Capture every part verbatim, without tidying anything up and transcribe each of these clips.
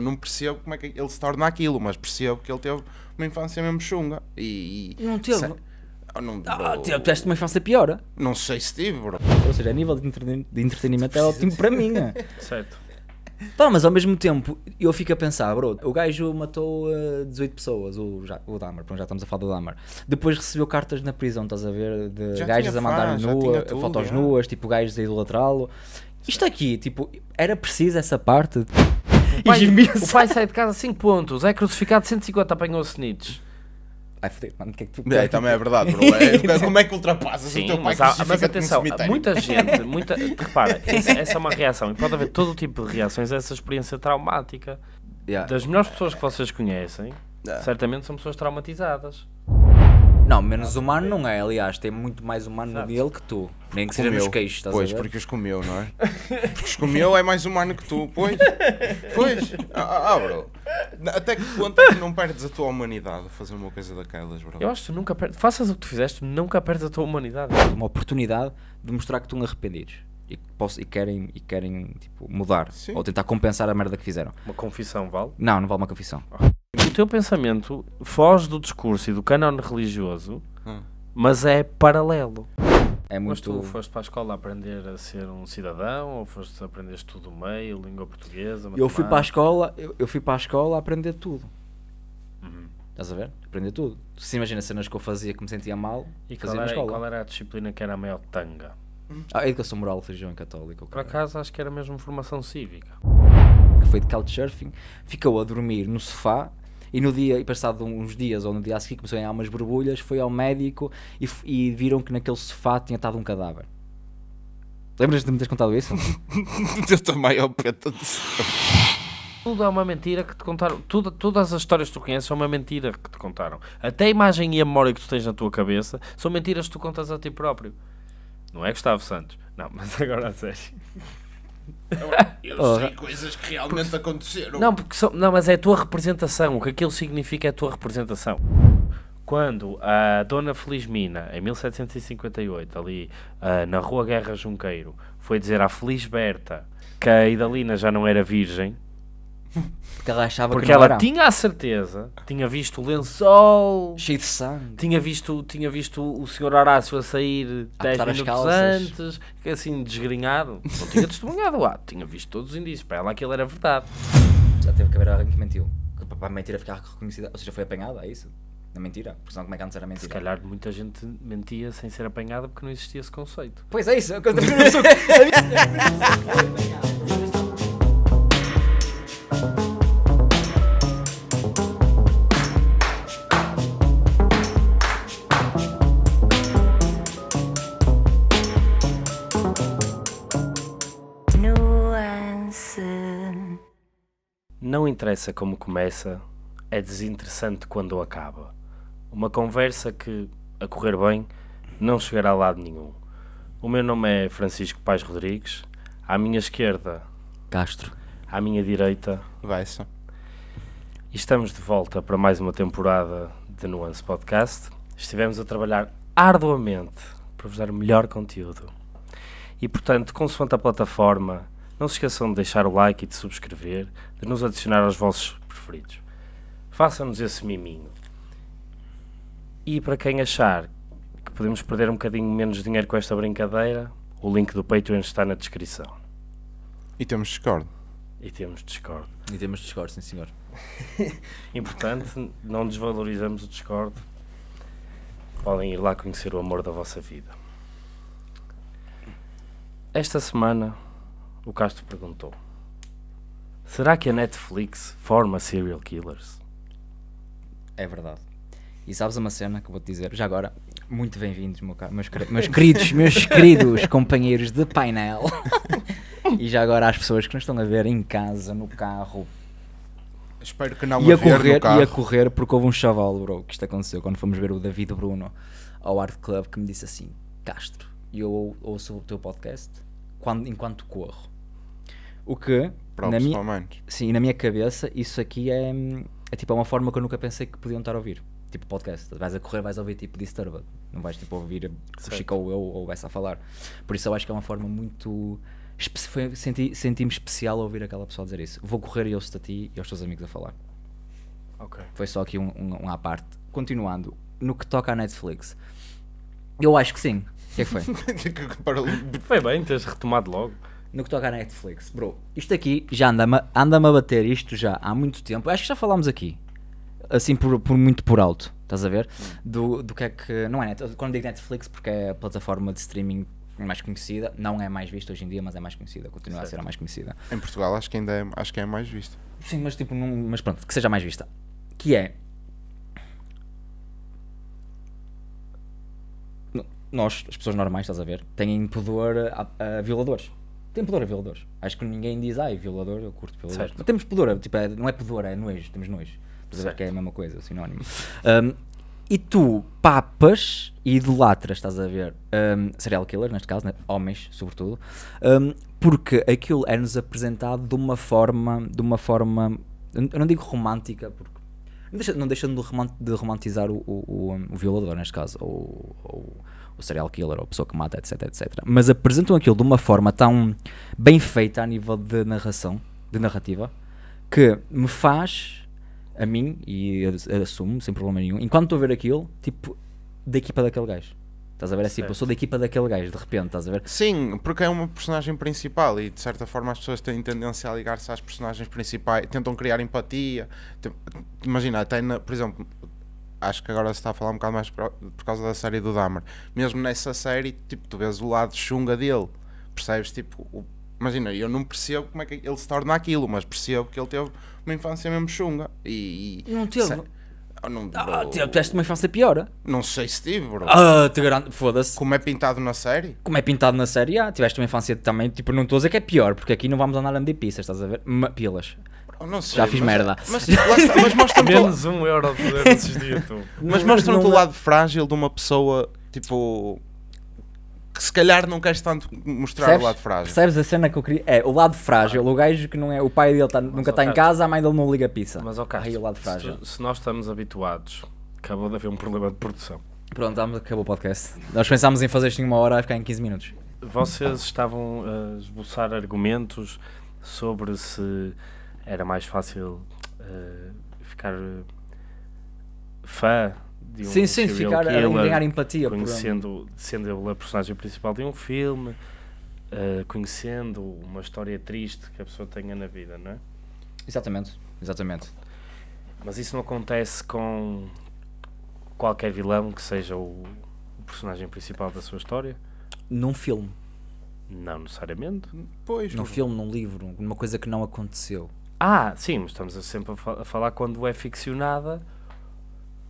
Não percebo como é que ele se torna aquilo, mas percebo que ele teve uma infância mesmo chunga. E, e não teve? Sei, não, ah, bro, teve uma infância pior? Não sei se tive, bro. Ou seja, a nível de, entreten de entretenimento é ótimo para mim. Certo. Pá, mas ao mesmo tempo eu fico a pensar, bro, o gajo matou uh, dezoito pessoas, o, já, o Dahmer, pronto, já estamos a falar do Dahmer. Depois recebeu cartas na prisão, estás a ver, de já gajos a mandar fã, nua, tudo, fotos é. nuas, tipo gajos a idolatrá-lo. Isto aqui, tipo, era preciso essa parte? De... O pai, o pai sai de casa cinco pontos, é crucificado cento e cinquenta, apanhou-se Nietzsche. Ai, fodeu, mano, o que é que tu... É, também é verdade, bro. É, como é que ultrapassas Sim, o teu pai mas, mas atenção, muita gente, muita... repara, essa é uma reação, e pode haver todo o tipo de reações a essa experiência traumática. Yeah. Das melhores pessoas que vocês conhecem, yeah, certamente são pessoas traumatizadas. Não, menos humano não é, aliás, tem muito mais humano Exato. Dele que tu. Nem que seja nos queixos, estás pois, a ver? Porque os comeu, não é? Porque os comeu é mais humano que tu, pois. Pois. Ah, ah, bro. Até que ponto é que não perdes a tua humanidade a fazer uma coisa daquelas, bro? Eu acho que tu nunca perdes. Faças o que tu fizeste, nunca perdes a tua humanidade. Uma oportunidade de mostrar que estão arrependidos. E, posso, e querem, e querem tipo, mudar. Sim. Ou tentar compensar a merda que fizeram. Uma confissão vale? Não, não vale uma confissão. Oh. O teu pensamento foge do discurso e do cânone religioso, hum. mas é paralelo. É muito... Mas tu foste para a escola aprender a ser um cidadão ou foste aprender tudo o meio, língua portuguesa, matemática? Eu fui para a escola, eu, eu fui para a escola a aprender tudo. Uhum. Estás a ver? Aprender tudo. Tu se imagina cenas que eu fazia que me sentia mal e fazia na escola. E qual era a disciplina que era a maior tanga? Hum. Ah, educação moral, religião católica. Por acaso acho que era mesmo formação cívica. Que foi de couchsurfing, ficou a dormir no sofá. E no dia, e passado uns dias, ou no dia a seguir, começou a ganhar umas borbulhas, foi ao médico e, e viram que naquele sofá tinha estado um cadáver. Lembras de me teres contado isso? Eu também, ao pé do céu. Tudo é uma mentira que te contaram. Tudo, todas as histórias que tu conheces são uma mentira que te contaram. Até a imagem e a memória que tu tens na tua cabeça são mentiras que tu contas a ti próprio. Não é Gustavo Santos? Não, mas agora a sério. Eu sei oh. coisas que realmente porque, aconteceram. Não, porque são, não, mas é a tua representação. O que aquilo significa é a tua representação. Quando a Dona Felizmina, em mil setecentos e cinquenta e oito, ali uh, na Rua Guerra Junqueiro, foi dizer à Felizberta que a Idalina já não era virgem, porque ela achava porque que não ela era. Tinha a certeza, tinha visto o lençol cheio de sangue, tinha visto, tinha visto o Senhor Horácio a sair dez minutos antes, assim desgrenhado. Não tinha testemunhado o ato, tinha visto todos os indícios, para ela aquilo era verdade. Já teve que haver alguém que mentiu, para a mentira ficar reconhecida, ou seja, foi apanhada, é isso? Na mentira, porque senão como é que antes era mentira? Se calhar muita gente mentia sem ser apanhada porque não existia esse conceito. Pois é isso, eu não sou... Não interessa como começa, é desinteressante quando acaba. Uma conversa que, a correr bem, não chegará a lado nenhum. O meu nome é Francisco Pais Rodrigues. À minha esquerda... Castro. À minha direita... Bessa. E estamos de volta para mais uma temporada de Nuance Podcast. Estivemos a trabalhar arduamente para vos dar o melhor conteúdo. E, portanto, consoante a plataforma... Não se esqueçam de deixar o like e de subscrever, de nos adicionar aos vossos preferidos. Façam-nos esse miminho. E para quem achar que podemos perder um bocadinho menos dinheiro com esta brincadeira, o link do Patreon está na descrição. E temos Discord. E temos Discord. E temos Discord, sim senhor. Importante, não desvalorizamos o Discord. Podem ir lá conhecer o amor da vossa vida. Esta semana... O Castro perguntou: será que a Netflix forma serial killers? É verdade. E sabes uma cena que eu vou-te dizer? Já agora, muito bem-vindos, meu caro, meus, meus queridos, meus queridos companheiros de painel. E já agora às pessoas que nos estão a ver em casa, no carro. Espero que não a, a correr, no carro. E a correr, porque houve um chaval, bro, que isto aconteceu quando fomos ver o David Bruno ao Art Club, que me disse assim: Castro, eu ouço o teu podcast quando, enquanto corro. O que, na minha, sim, na minha cabeça, isso aqui é, é tipo uma forma que eu nunca pensei que podiam estar a ouvir. Tipo podcast, vais a correr, vais a ouvir tipo Disturbed. Não vais tipo ouvir o Chico ou eu ou Bessa a falar. Por isso eu acho que é uma forma muito Foi, senti, senti-me especial ao ouvir aquela pessoa dizer isso. Vou correr e ouço-te a ti e aos teus amigos a falar. Okay. Foi só aqui um, um, um à parte. Continuando, no que toca à Netflix, eu acho que sim. O que é que foi? Foi bem, tens retomado logo. No que toca à Netflix, bro, isto aqui já anda-me anda a bater isto já há muito tempo. Acho que já falámos aqui, assim por, por muito por alto, estás a ver? Do, do que é que... Não é Netflix, quando digo Netflix porque é a plataforma de streaming mais conhecida, não é mais vista hoje em dia, mas é mais conhecida, continua certo. a ser a mais conhecida. Em Portugal acho que ainda é, acho que é mais vista. Sim, mas tipo, não, mas pronto, que seja mais vista. Que é... Nós, as pessoas normais, estás a ver, têm pudor a, a violadores. Tem pudor a violadores. Acho que ninguém diz, ai, violador, eu curto violadores. Mas temos pudor, tipo, é, não é pudor, é nojo, temos nojo. Que é a mesma coisa, sinónimo. Um, e tu papas e idolatras, estás a ver, um, serial killer, neste caso, né? Homens, sobretudo, um, porque aquilo é-nos apresentado de uma forma, de uma forma, eu não digo romântica, porque não deixando, não deixando de romantizar o, o, o, o violador, neste caso, ou... ou o serial killer, ou a pessoa que mata, etc, etcétera. Mas apresentam aquilo de uma forma tão bem feita a nível de narração, de narrativa, que me faz, a mim, e assumo, sem problema nenhum, enquanto estou a ver aquilo, tipo, da equipa daquele gajo. Estás a ver? É tipo, eu sou da equipa daquele gajo, de repente, estás a ver? Sim, porque é uma personagem principal e, de certa forma, as pessoas têm tendência a ligar-se às personagens principais, tentam criar empatia. Imagina, até, na, por exemplo... Acho que agora se está a falar um bocado mais por causa da série do Dahmer. Mesmo nessa série, tipo, tu vês o lado chunga dele. Percebes, tipo, o... imagina, eu não percebo como é que ele se torna aquilo, mas percebo que ele teve uma infância mesmo chunga. E... Não teve? Se... Não, ah, tiveste uma infância pior? Não sei se tive, bro. Ah, te garanto, foda-se. Como é pintado na série? Como é pintado na série, ah, tiveste uma infância também, tipo, não estou a dizer que é pior, porque aqui não vamos andar a medir pistas, estás a ver? Ma pilas. Não sei, já fiz mas, merda. Mas, mas mostra-me menos um euro nesses dias, tu. Mas mostra-me o lado frágil de uma pessoa, tipo, que se calhar não queres tanto mostrar. Percebes? O lado frágil. Percebes a cena que eu queria? É, o lado frágil, ah. O gajo que não é, o pai dele tá, nunca está em casa, a mãe dele não liga a pizza. Mas ao caso, se, se nós estamos habituados, acabou de haver um problema de produção. Pronto, acabou o podcast. Nós pensámos em fazer isto em uma hora, vai ficar em quinze minutos. Vocês estavam a esboçar argumentos sobre se... era mais fácil uh, ficar uh, fã de um sim, sim, ficar killer, a ganhar empatia conhecendo, sendo ele a personagem principal de um filme, uh, conhecendo uma história triste que a pessoa tenha na vida, não é? Exatamente, exatamente. Mas isso não acontece com qualquer vilão que seja o, o personagem principal da sua história? Num filme? Não necessariamente. Pois. Num filme, num livro, uma coisa que não aconteceu. Ah, sim, mas estamos sempre a, fal a falar quando é ficcionada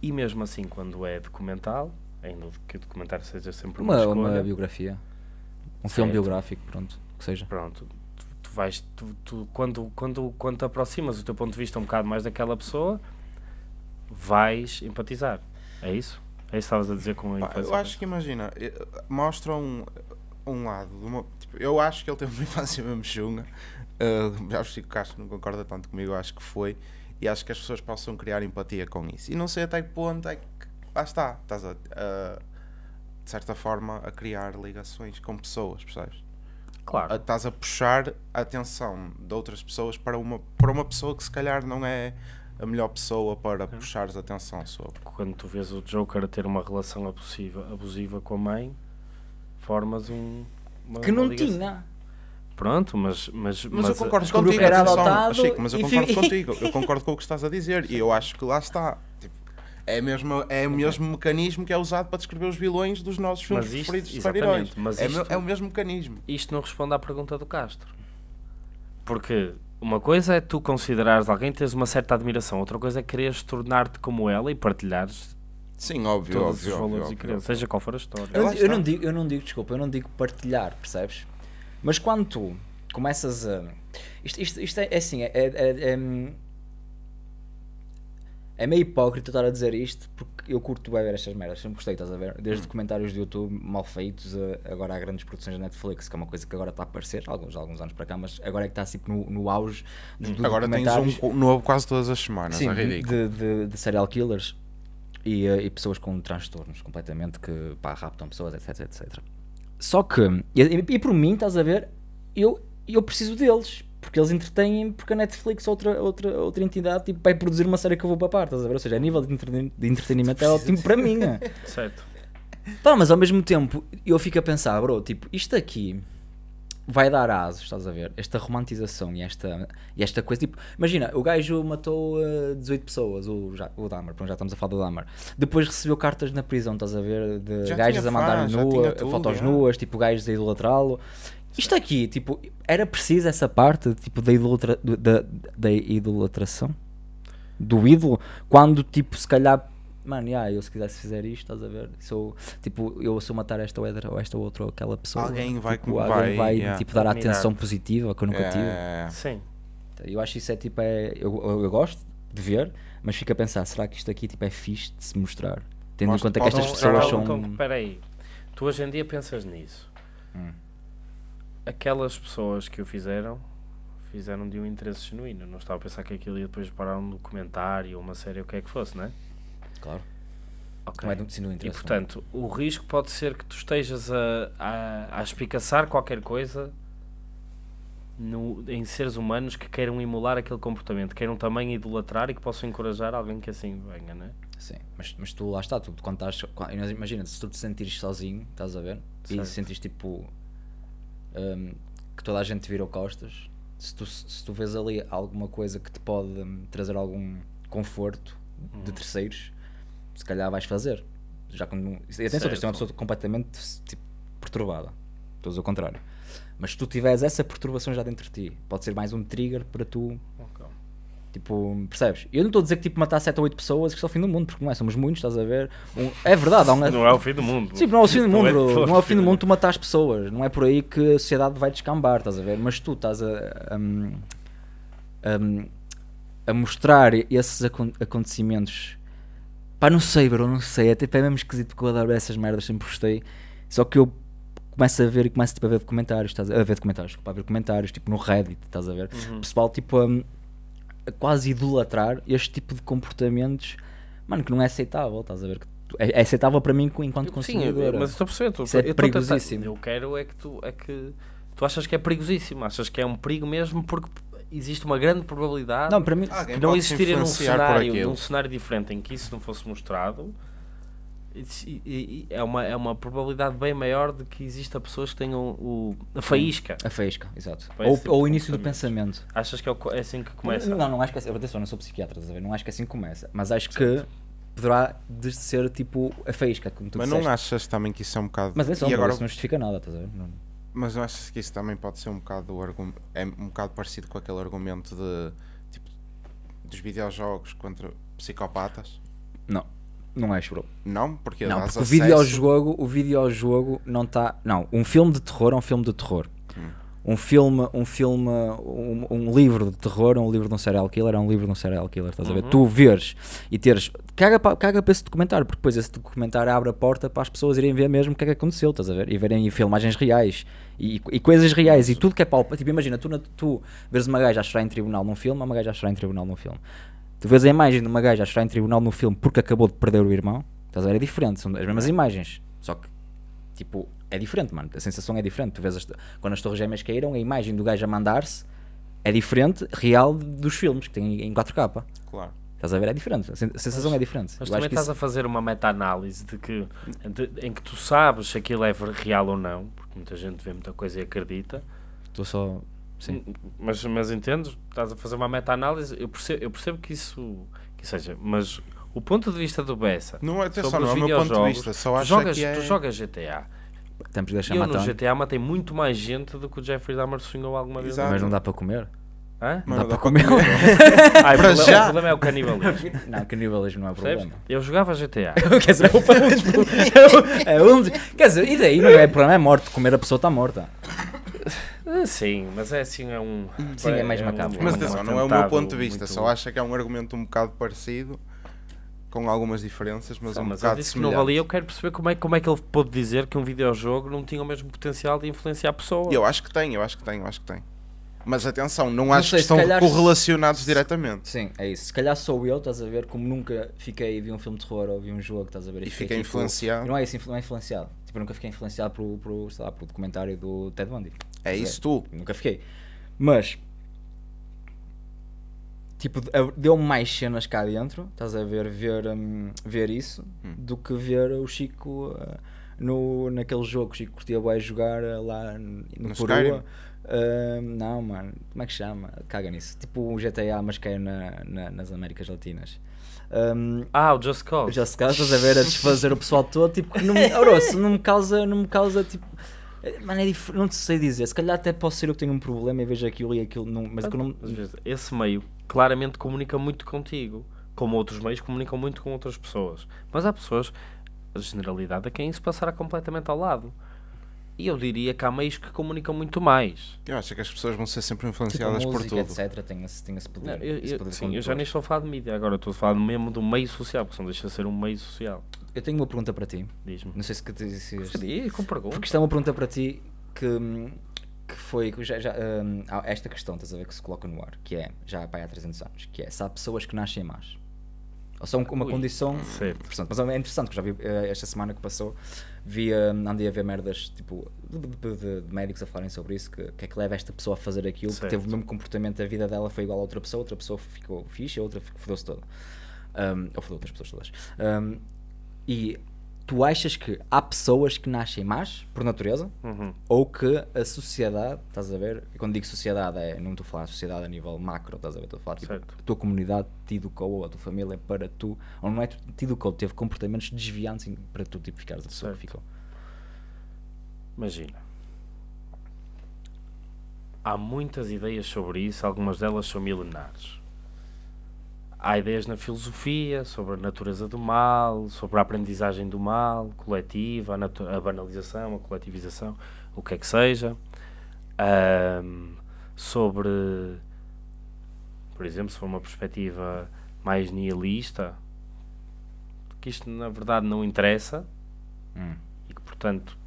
e mesmo assim quando é documental, ainda que o documentário seja sempre uma, uma escolha. Uma biografia, um certo. Filme biográfico, pronto, que seja. Pronto, tu, tu vais, tu, tu, quando, quando, quando te aproximas o teu ponto de vista um bocado mais daquela pessoa, vais empatizar, é isso? É isso que estavas a dizer com a empatia? Eu acho que, imagina, mostram um, um lado, de uma, tipo, eu acho que ele teve uma infância mesmo chunga. Uh, já o Chico Castro não concorda tanto comigo, acho que foi, e acho que as pessoas possam criar empatia com isso, e não sei até que ponto é que, lá está, estás a, uh, de certa forma a criar ligações com pessoas, percebes? Claro. Uh, estás a puxar a atenção de outras pessoas para uma, para uma pessoa que se calhar não é a melhor pessoa para uhum. puxares a atenção sobre. Quando tu vês o Joker a ter uma relação abusiva, abusiva com a mãe, formas um... Uma, que não tinha... Pronto, mas... Mas, mas, mas eu concordo a, contigo, era adotado, Chico, mas eu concordo contigo, eu concordo com o que estás a dizer, e eu acho que lá está, tipo, é o mesmo, é mesmo mecanismo que é usado para descrever os vilões dos nossos filmes isto, preferidos de super-heróis, é, é o mesmo mecanismo. Isto não responde à pergunta do Castro, porque uma coisa é tu considerares alguém, teres uma certa admiração, outra coisa é quereres tornar-te como ela e partilhares... Sim, óbvio, todos óbvio, os valores óbvio, e crenças, seja qual for a história. Eu, eu, não digo, eu não digo, desculpa, eu não digo partilhar, percebes? Mas quando tu começas a... Isto, isto, isto é, é assim, é, é, é, é meio hipócrita estar a dizer isto, porque eu curto bem ver estas merdas, sempre gostei, estás a ver? Desde documentários de YouTube mal feitos, a, agora há grandes produções da Netflix, que é uma coisa que agora está a aparecer, alguns, alguns anos para cá, mas agora é que está assim no, no auge dos agora documentários. Tens um novo quase todas as semanas, sim, é ridículo. De, de, de serial killers e, e pessoas com transtornos completamente, que pá, raptam pessoas, etc, etcétera. Só que, e, e por mim, estás a ver, eu, eu preciso deles, porque eles entretêm, porque a Netflix, outra, outra, outra entidade, tipo, vai produzir uma série que eu vou papar, estás a ver? Ou seja, a nível de, entreten de entretenimento é ótimo para mim. Certo. Pá, mas ao mesmo tempo eu fico a pensar, bro, tipo, isto aqui vai dar asos, estás a ver? Esta romantização e esta, e esta coisa, tipo, imagina, o gajo matou uh, dezoito pessoas, o, já, o Dahmer, pronto, já estamos a falar do Dahmer, depois recebeu cartas na prisão, estás a ver, de já gajos a mandar nua, tudo, fotos é. nuas, tipo, gajos a idolatrá-lo. Isto aqui, tipo, era preciso essa parte, tipo, da, idolatra, da, da idolatração, do ídolo, quando, tipo, se calhar, mano, yeah, eu se quisesse fizer isto, estás a ver, sou, tipo, eu sou matar esta ou, ou esta ou outra ou aquela pessoa, alguém vai, tipo, alguém vai, vai yeah, tipo, dar a atenção positiva que eu nunca yeah, tive. Yeah. Sim. Eu acho isso é, tipo, é, eu, eu, eu gosto de ver, mas fico a pensar, será que isto aqui, tipo, é fixe de se mostrar? Tendo Mostra, em conta que estas pessoas são... Espera aí, tu hoje em dia pensas nisso. Hum. Aquelas pessoas que o fizeram, fizeram de um interesse genuíno, não estava a pensar que aquilo ia depois parar um documentário, uma série, o que é que fosse, não é? Claro. Okay. Não é de um interesse, e portanto, não. O risco pode ser que tu estejas a, a, a espicaçar qualquer coisa no, em seres humanos que queiram emular aquele comportamento, queiram também idolatrar e que possam encorajar alguém que assim venha, não é? Sim, mas, mas tu lá está, tu quando estás, imagina, se tu te sentires sozinho, estás a ver? E te sentires tipo... Um, que toda a gente virou costas, se tu, se tu vês ali alguma coisa que te pode um, trazer algum conforto de hum. terceiros, se calhar vais fazer. Já quando, atenção, tens uma pessoa completamente tipo, perturbada, estou a dizer o contrário, mas se tu tiveres essa perturbação já dentro de ti, pode ser mais um trigger para tu, okay. Tipo, percebes? Eu não estou a dizer que tipo, matar sete ou oito pessoas que isto é o fim do mundo, porque não é, somos muitos, estás a ver? Um, é verdade, há um... não é o fim do mundo. Sim, não é o fim do mundo, não é, não é o fim do mundo tu matar as pessoas, não é por aí que a sociedade vai descambar, estás a ver? Mas tu estás a, a, a, a mostrar esses acontecimentos, pá, não sei, bro, não sei, é, tipo, é mesmo esquisito porque eu adoro essas merdas, sempre gostei, só que eu começo a ver e começo tipo, a ver documentários, estás a, a ver documentários, desculpa, a ver comentários, tipo no Reddit, estás a ver? Uhum. Pessoal, tipo, um, quase idolatrar este tipo de comportamentos, mano, que não é aceitável, estás a ver? É aceitável para mim enquanto consumidor. Sim, mas estou a perceber, estou a... é perigosíssimo. Eu quero é que tu, é que tu achas que é perigosíssimo, achas que é um perigo mesmo porque existe uma grande probabilidade não, para mim, de não existir num cenário, num cenário diferente em que isso não fosse mostrado. E, e, é, uma, é uma probabilidade bem maior de que exista pessoas que tenham o, a faísca. A faísca, exato. Ou, ou o início do pensamento. Achas que é assim que começa? Não, não acho que é assim. Atenção, não sou psiquiatra, não acho que é assim que começa. Mas acho que poderá de ser tipo a faísca, como tu Mas disseste. Não achas também que isso é um bocado... Mas atenção, e agora... isso não justifica nada, estás a ver? Não. Mas não achas que isso também pode ser um bocado, é um bocado parecido com aquele argumento de, tipo, dos videojogos contra psicopatas? Não. Não é, bro. Não? Porque, não, porque o, videojogo, o videojogo não está... Não, um filme de terror é um filme de terror. Hum. Um filme, um, filme um, um livro de terror é um livro de um serial killer, é um livro de um serial killer, estás uhum. a ver? Tu veres e teres... Caga para, caga para esse documentário, porque depois esse documentário abre a porta para as pessoas irem ver mesmo o que é que aconteceu, estás a ver? E verem filmagens reais, e, e coisas reais, e tudo que é palpa... Tipo, imagina, tu, tu veres uma gaja a chorar em tribunal num filme, ou uma gaja a chorar em tribunal num filme. Tu vês a imagem de uma gaja a chorar em tribunal no filme porque acabou de perder o irmão, estás a ver? É diferente, são as mesmas imagens, só que, tipo, é diferente, mano, a sensação é diferente. Tu vês as, quando as torres gêmeas caíram, a imagem do gajo a mandar-se é diferente, real, dos filmes que tem em quatro K. Claro. Estás a ver? É diferente, a sensação mas, é diferente. Mas eu também estás isso... a fazer uma meta-análise de que, de, em que tu sabes se aquilo é real ou não, porque muita gente vê muita coisa e acredita. Estou só... Sim. Mas, mas entendo, estás a fazer uma meta-análise, eu percebo, eu percebo que isso que seja, mas o ponto de vista do Bessa não é só o meu ponto de vista, só acho jogas, que é... Tu jogas G T A. Temos de eu no G T A matei muito mais gente do que o Jeffrey Dahmer sonhou alguma vez. Exato. Mas não dá para comer? Hã? Não, não dá, dá para comer? comer. Ai, para problema, já. O problema é o canibalismo. Não, o canibalismo não é problema. Sabes? Eu jogava G T A. Quer dizer, é um... Quer dizer, e daí não é problema, é morto, comer a pessoa está morta. Sim, mas é assim, é um... Sim, é, é mais macabro. Mas atenção, não é o meu ponto de vista, muito... só acho que é um argumento um bocado parecido, com algumas diferenças, mas não, um mas bocado eu disse semelhante. Que não valia, eu quero perceber como é, como é que ele pôde dizer que um videojogo não tinha o mesmo potencial de influenciar a pessoa. Eu acho que tem, eu acho que tem, eu acho que tem. Mas atenção, não, não acho sei, que estão calhar... correlacionados diretamente. Sim, é isso. Se calhar sou eu, estás a ver, como nunca fiquei, vi um filme de terror ou vi um jogo, estás a ver. E fiquei influenciado. Tipo, não é isso, não é influenciado. Tipo, nunca fiquei influenciado por, por, sei lá, por documentário do Ted Bundy. É isso tu. Nunca fiquei. Mas... tipo, deu-me mais cenas cá dentro, estás a ver, ver, um, ver isso, hum. do que ver o Chico uh, no, naquele jogo que o Chico curtia vai jogar uh, lá no, no Porua. Uh, não, mano, como é que chama? Caga nisso. Tipo o G T A, mas caiu na, na, nas Américas Latinas. Um, ah, o Just Cause. Just Cause, estás a ver, a desfazer o pessoal todo, tipo, não me, ouço, não me causa, não me causa, tipo... Mano, é dif... não te sei dizer, se calhar até posso ser eu que tenho um problema e vejo aquilo e aquilo, não... mas ah, que não... Esse meio claramente comunica muito contigo, como outros meios comunicam muito com outras pessoas, mas há pessoas, a generalidade, a quem isso passará completamente ao lado, e eu diria que há meios que comunicam muito mais. Eu acho que as pessoas vão ser sempre influenciadas tipo, música, por tudo, etcétera. Tem esse, tem esse poder, não, eu, esse poder eu, sim, eu já nem estou a falar de mídia, agora estou a falar mesmo do meio social, porque não deixa de ser um meio social. Eu tenho uma pergunta para ti. Diz-me. Não sei se que te disse isto. Porque isto é uma pergunta para ti que, que foi que já, já, um, esta questão, estás a ver, que se coloca no ar, que é, já vai há trezentos anos, que é, se há pessoas que nascem más. Ou são uma Ui, condição... Certo. Mas é interessante, que já vi esta semana que passou, vi, andei a ver merdas, tipo, de, de, de, de médicos a falarem sobre isso, que, que é que leva esta pessoa a fazer aquilo, certo. Que teve o mesmo comportamento, a vida dela foi igual a outra pessoa, outra pessoa ficou fixe, a outra fodeu-se toda. Um, ou fodeu outras pessoas todas. Um, E tu achas que há pessoas que nascem más, por natureza, uhum. ou que a sociedade, estás a ver, e quando digo sociedade, é, não estou a falar sociedade a nível macro, estás a ver, estou a falar tipo, a tua comunidade te educou, ou a tua família para tu, ou não é tu, te educou, teve comportamentos desviantes para tu tipo, ficares a pessoa certo. Que ficou. Imagina, há muitas ideias sobre isso, algumas delas são milenares. Há ideias na filosofia sobre a natureza do mal, sobre a aprendizagem do mal, coletiva, a, a banalização, a coletivização, o que é que seja. Um, sobre, por exemplo, se for uma perspectiva mais nihilista, que isto na verdade não interessa hum. e que, portanto,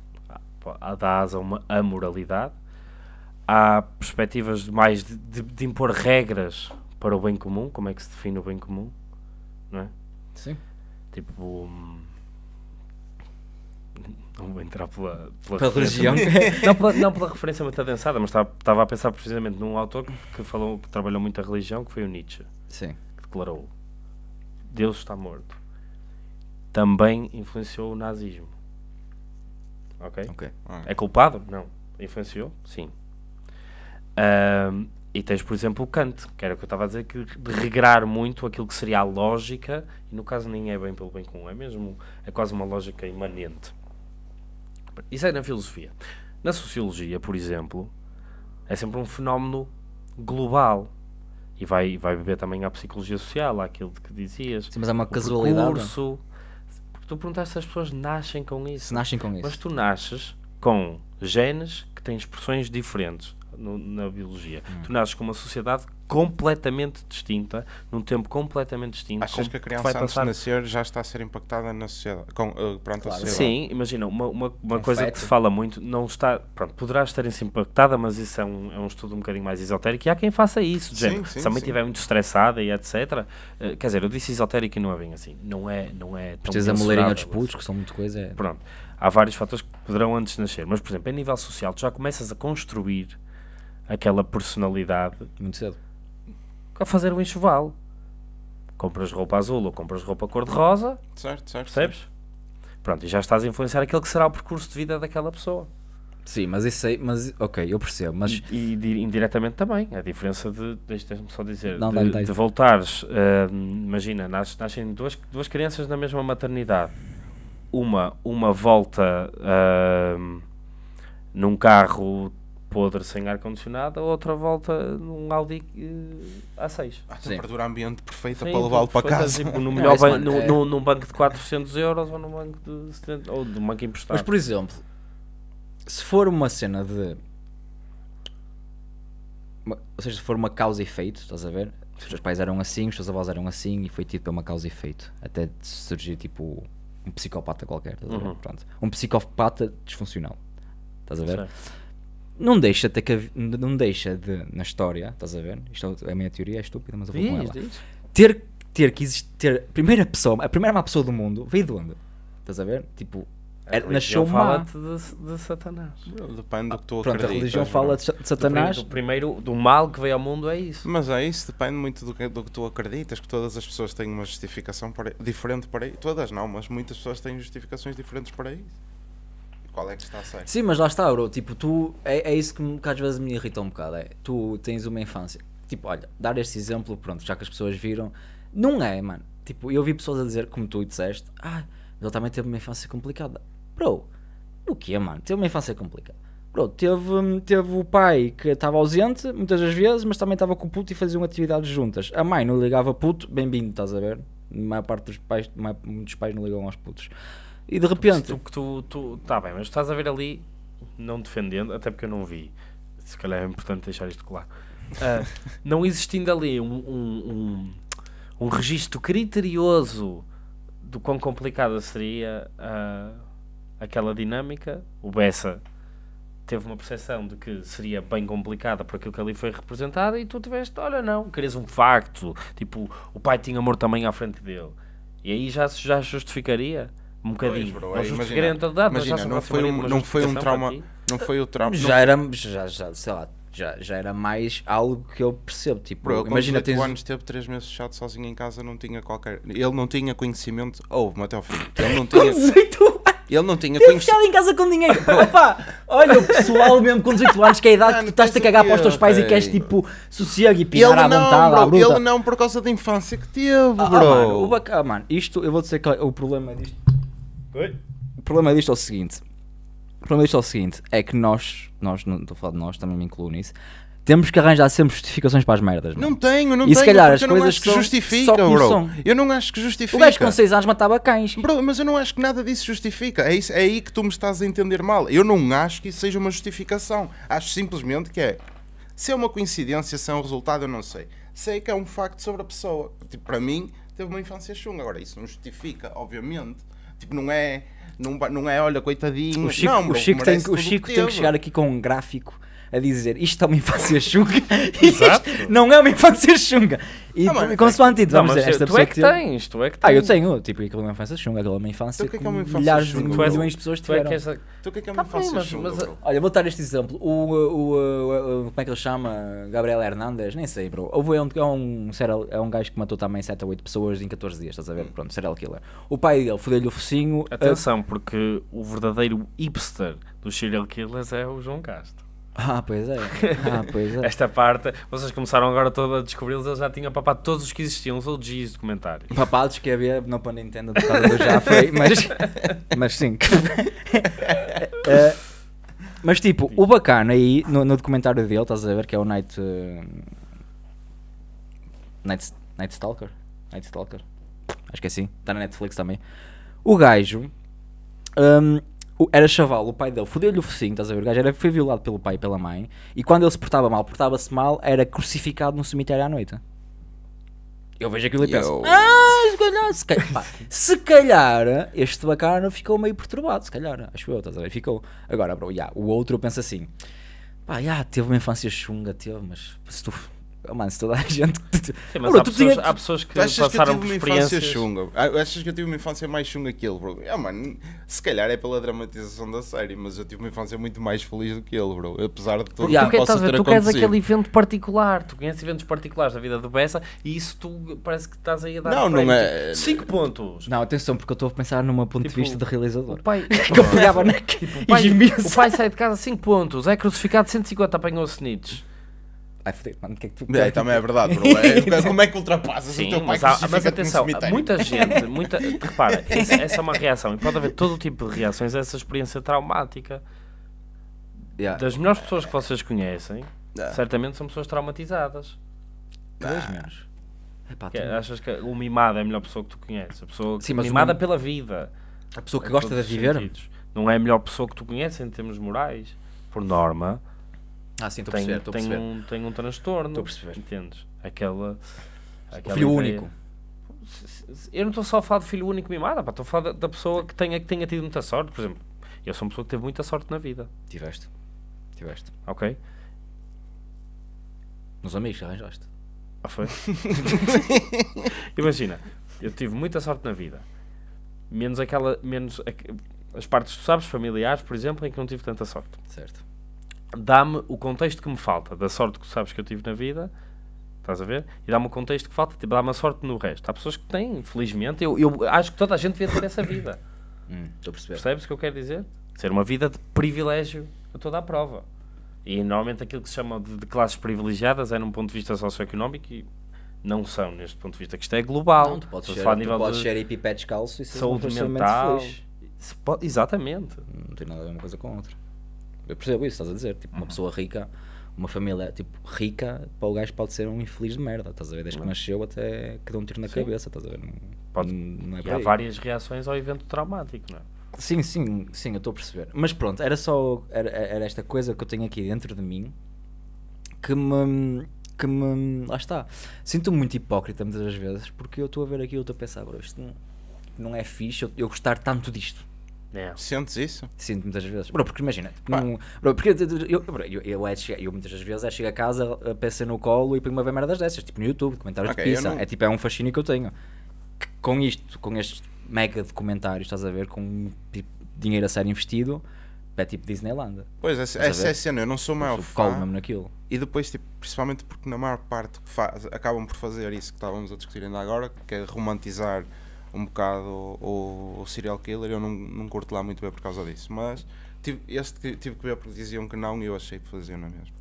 há, dá asa a moralidade. Há perspectivas mais de, de, de impor regras para o bem comum, como é que se define o bem comum, não é? Sim. Tipo, não vou entrar pela, pela, pela religião, não, pela, não pela referência muito adensada, mas estava a pensar precisamente num autor que falou, que trabalhou muito a religião, que foi o Nietzsche. Sim. Que declarou: Deus está morto. Também influenciou o nazismo. Ok? Ok. É culpado? Não. Influenciou? Sim. Um, E tens, por exemplo, o Kant, que era o que eu estava a dizer, que de regrar muito aquilo que seria a lógica, e no caso nem é bem pelo bem comum, é mesmo, é quase uma lógica imanente. Isso é na filosofia. Na sociologia, por exemplo, é sempre um fenómeno global, e vai, vai beber também à psicologia social, àquilo de que dizias. Sim, mas é uma casualidade. Percurso, porque tu perguntaste se as pessoas nascem com isso. Se nascem com isso. Mas tu nasces com genes que têm expressões diferentes. No, na biologia, hum. tu nasces com uma sociedade completamente distinta, num tempo completamente distinto. Achas que a criança antes passar... de nascer já está a ser impactada na sociedade? Com, uh, pronto, claro. Sociedade. Sim, imagina, uma, uma, uma coisa feto. Que se fala muito, não está, pronto, poderá estar-se impactada, mas isso é um, é um estudo um bocadinho mais esotérico, e há quem faça isso, sim, sim, se a mãe estiver muito estressada e etcétera. Uh, quer dizer, eu disse esotérico e não é bem assim, não é, não é tão precisa moler em outros putos, que são muito coisa. É... Pronto, há vários fatores que poderão antes de nascer, mas por exemplo, a nível social, tu já começas a construir aquela personalidade muito cedo a fazer um enxoval. Compras roupa azul ou compras roupa cor-de-rosa, certo, certo, percebes? Certo. Pronto, e já estás a influenciar aquele que será o percurso de vida daquela pessoa. Sim, mas isso aí, mas, ok, eu percebo, mas... E, e indiretamente também, a diferença de, deixa-me só dizer, não, de, não, não, de voltares, uh, imagina, nascem, nascem duas, duas crianças na mesma maternidade, uma, uma volta uh, num carro podre sem ar-condicionado, a outra volta num Audi uh, A seis. A temperatura ambiente perfeita sim, para levá-lo para casa. Tipo, no melhor ban no, é... no, num banco de quatrocentos euros ou num banco de setenta, ou de um banco emprestado. Mas, por exemplo, se for uma cena de... Uma, ou seja, se for uma causa e efeito, estás a ver? Os teus pais eram assim, os teus avós eram assim e foi tipo uma causa e efeito. Até surgir tipo um psicopata qualquer, estás a ver? Uhum. Pronto. Um psicopata disfuncional, estás a ver? Certo. Não deixa, ter que, não deixa de, na história, estás a ver? Isto é a minha teoria, é estúpida, mas eu vou diz, com ela. Diz. Ter, ter que existir, ter, primeira pessoa, a primeira má pessoa do mundo, veio de onde? Estás a ver? Tipo, A religião nasceu fala-te de, de Satanás. Depende do que tu acreditas. Pronto, a religião fala de Satanás. Do primeiro, do mal que veio ao mundo é isso. Mas é isso, depende muito do que, do que tu acreditas, que todas as pessoas têm uma justificação para, diferente para isso. Todas não, mas muitas pessoas têm justificações diferentes para isso. E qual é que está certo? Sim, mas lá está, bro. Tipo, tu, é, é isso que, que às vezes me irrita um bocado. É, tu tens uma infância. Tipo, olha, dar este exemplo, pronto, já que as pessoas viram. Não é, mano. Tipo, eu vi pessoas a dizer, como tu disseste, ah, ele também teve uma infância complicada. Bro, o que é, mano? Teve uma infância complicada. Bro, teve, teve o pai que estava ausente muitas das vezes, mas também estava com o puto e faziam atividades juntas. A mãe não ligava puto, bem-vindo, estás a ver? A maior parte dos pais, maior, muitos pais não ligam aos putos. E de repente... Tu, tu, tu, tá bem, mas estás a ver ali, não defendendo, até porque eu não vi. Se calhar é importante deixar isto claro. Uh, não existindo ali um, um, um, um registro criterioso do quão complicada seria... Uh, aquela dinâmica, o Bessa teve uma percepção de que seria bem complicada por aquilo que ali foi representado e tu tiveste, olha não, querias um facto, tipo, o pai tinha amor também à frente dele, e aí já se já justificaria um bocadinho. Pois, bro, imagina, imagina, mas já não, foi um, não foi um trauma, não foi o trauma, já era, já, já, sei lá, já, já era mais algo que eu percebo, tipo, bro, imagina, tens... anos teve três meses fechado sozinho em casa, não tinha qualquer, ele não tinha conhecimento, houve-me até ao fim, ele não tinha... Ele não tinha conhecimento. Em casa com dinheiro. Opa, olha, o pessoal mesmo com dezoito anos, que é a idade, mano, que tu estás a cagar para os teus pais, véio. E queres tipo sossego e pisar à vontade, à bruta. Ele não, por causa da infância que teve, ah, bro. Mano, o bacana, mano, isto, eu vou dizer que o problema disto... Oi? O problema disto é o seguinte. O problema disto é o seguinte, é que nós, nós, não estou a falar de nós, também me incluo nisso, temos que arranjar sempre justificações para as merdas, mano. Não tenho, não e tenho, se calhar as eu coisas não acho que justificam, só bro. São. Eu não acho que justifica. O gajo com seis anos matava cães. Bro, mas eu não acho que nada disso justifica. É, isso, é aí que tu me estás a entender mal. Eu não acho que isso seja uma justificação. Acho simplesmente que é... Se é uma coincidência, se é um resultado, eu não sei. Sei que é um facto sobre a pessoa. Tipo, para mim, teve uma infância chunga. Agora, isso não justifica, obviamente. Tipo, não é... Não, não é, olha, coitadinho... O Chico, não, bro, o Chico, tem, o Chico que tem que chegar aqui com um gráfico... a dizer, isto é uma infância chunga, isto não é uma infância chunga. E não, consoante, vamos não, dizer, esta tu pessoa é que tens, tu é que tens. Ah, eu tenho, tipo, aquilo é uma infância chunga, aquilo é uma infância que milhares de milhões de pessoas tiveram. Tu o que é que é uma infância chunga? Olha, vou dar este exemplo, o, o, o, o, como é que ele chama? Gabriel Hernandez, nem sei, bro. Houve um, é, um, é um gajo que matou também sete ou oito pessoas em catorze dias, estás a ver? Pronto, serial killer. O pai dele fodeu-lhe o focinho. Atenção, a... porque o verdadeiro hipster dos serial killers é o João Castro. Ah, pois é. Ah, pois é. Esta parte, vocês começaram agora toda a descobri-los, eu já tinha papado todos os que existiam, os O Gs de comentários. Papados que havia, não para Nintendo, por causa do Jeffrey, mas, mas sim. uh, mas tipo, o bacana aí, no, no documentário dele, estás a ver, que é o Night... Uh, Night, Night Stalker? Night Stalker? Acho que é assim, está na Netflix também. O gajo... Um, era chaval, o pai dele fodeu-lhe o focinho, estás a ver, o gajo era, foi violado pelo pai e pela mãe, e quando ele se portava mal, portava-se mal, era crucificado num cemitério à noite. Eu vejo aquilo e penso, ah, se calhar, se calhar, pá, se calhar este bacana ficou meio perturbado, se calhar, acho eu, estás a ver, ficou. Agora, bro, yeah, o outro eu penso assim, pá, yeah, teve uma infância chunga, teve, mas se tu... Oh, mano, se toda a gente... Sim, mas bro, há, pessoas, tinha... há pessoas que passaram por experiências... Chunga? Achas que eu tive uma infância mais chunga que ele, bro? É, mano, se calhar é pela dramatização da série, mas eu tive uma infância muito mais feliz do que ele, bro. Apesar de tudo, yeah, que possa ter acontecido. Tu queres aquele evento particular, tu conheces eventos particulares da vida do Bessa e isso tu parece que estás aí a dar... Não, não é... cinco pontos! Não, atenção, porque eu estou a pensar numa ponto tipo, de vista de realizador. O pai... que eu pegava na... tipo, o, pai... o pai sai de casa cinco pontos, é crucificado cento e cinquenta, apanhou-se Nietzsche. Ai, fudeu, mano, que é que tu... É, também é verdade, bro. É, como é que ultrapassas sim, o teu pai? Mas, há, mas atenção, muita gente, muita, repara, essa, essa é uma reação, e pode haver todo o tipo de reações a essa experiência traumática. Yeah. Das melhores pessoas que vocês conhecem, yeah, certamente são pessoas traumatizadas. Cada vez menos. Epá, que, achas que o mimado é a melhor pessoa que tu conheces? A pessoa sim, mimada um... pela vida. A pessoa que gosta de viver? Sentidos. Não é a melhor pessoa que tu conheces em termos morais, por norma. Ah, sim, estou a perceber, estou a perceber. Um, tem um transtorno, entendes? Aquela, aquela o filho ideia. Único. Eu não estou só a falar de filho único mimado, estou a falar da, da pessoa que tenha, que tenha tido muita sorte. Por exemplo, eu sou uma pessoa que teve muita sorte na vida. Tiveste. Tiveste. Ok. Nos amigos arranjaste. Ah, foi? Imagina, eu tive muita sorte na vida. Menos aquela... Menos... as partes, sabes, familiares, por exemplo, em que não tive tanta sorte. Certo. Dá-me o contexto que me falta, da sorte que sabes que eu tive na vida, estás a ver? E dá-me o contexto que falta, tipo, dá-me a sorte no resto. Há pessoas que têm, felizmente, eu, eu acho que toda a gente devia ter essa vida. Hum, estou a perceber. Percebes o que eu quero dizer? Ser uma vida de privilégio a toda a prova. E normalmente aquilo que se chama de, de classes privilegiadas é num ponto de vista socioeconómico e não são, neste ponto de vista, que isto é global. Não, tu podes ser hippie pé descalço e ser saúde mental. Se pode, exatamente. Não tem nada a ver uma coisa com a outra. Eu percebo isso, estás a dizer. Tipo, uma uhum. pessoa rica, uma família tipo, rica, para o gajo pode ser um infeliz de merda, estás a ver? Desde uhum. que nasceu até que deu um tiro na sim. cabeça, estás a ver? Não, pode, não é e há várias reações ao evento traumático, não é? Sim, sim, sim, eu estou a perceber. Mas pronto, era só era, era esta coisa que eu tenho aqui dentro de mim que me, que me... Lá está. Sinto-me muito hipócrita muitas das vezes porque eu estou a ver aqui e eu estou a pensar, bro, isto não, não é fixe eu, eu gostar tanto disto. É. Sentes isso? Sinto muitas vezes. Bro, porque imagina, não, bro, porque eu, bro, eu, eu, eu, eu muitas das vezes chego a casa, a P C no colo e ponho uma ver merdas dessas, tipo no YouTube, comentários okay, de pizza. Não... É tipo, é um fascínio que eu tenho. Que, com isto, com este mega documentários, estás a ver, com tipo, dinheiro a ser investido, é tipo Disneyland. Pois, essa, essa é a cena, eu não sou o maior fã naquilo. E depois, tipo, principalmente porque na maior parte faz, acabam por fazer isso que estávamos a discutir ainda agora, que é romantizar um bocado o, o serial killer, eu não, não curto lá muito bem por causa disso, mas tive, este tive que ver porque diziam que não e eu achei que faziam na mesma.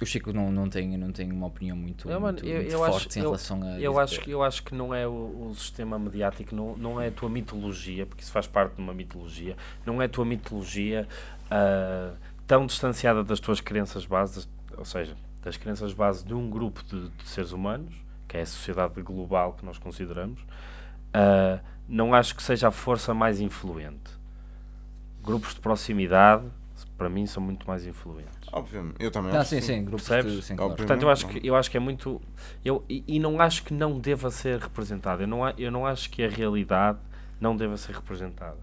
O Chico não, não, tem, não tem uma opinião muito, não, mano, muito, eu, muito eu forte acho, em eu, relação a... Eu acho, eu acho que não é o, o sistema mediático, não, não é a tua mitologia, porque isso faz parte de uma mitologia, não é a tua mitologia uh, tão distanciada das tuas crenças bases, ou seja, das crenças bases de um grupo de, de seres humanos, que é a sociedade global que nós consideramos, uh, não acho que seja a força mais influente. Grupos de proximidade, para mim, são muito mais influentes. Obviamente, eu também ah, acho sim, sim, grupo de, sim, claro. Portanto, eu acho, que, eu acho que é muito... Eu, e, e não acho que não deva ser representado. Eu não, eu não acho que a realidade não deva ser representada.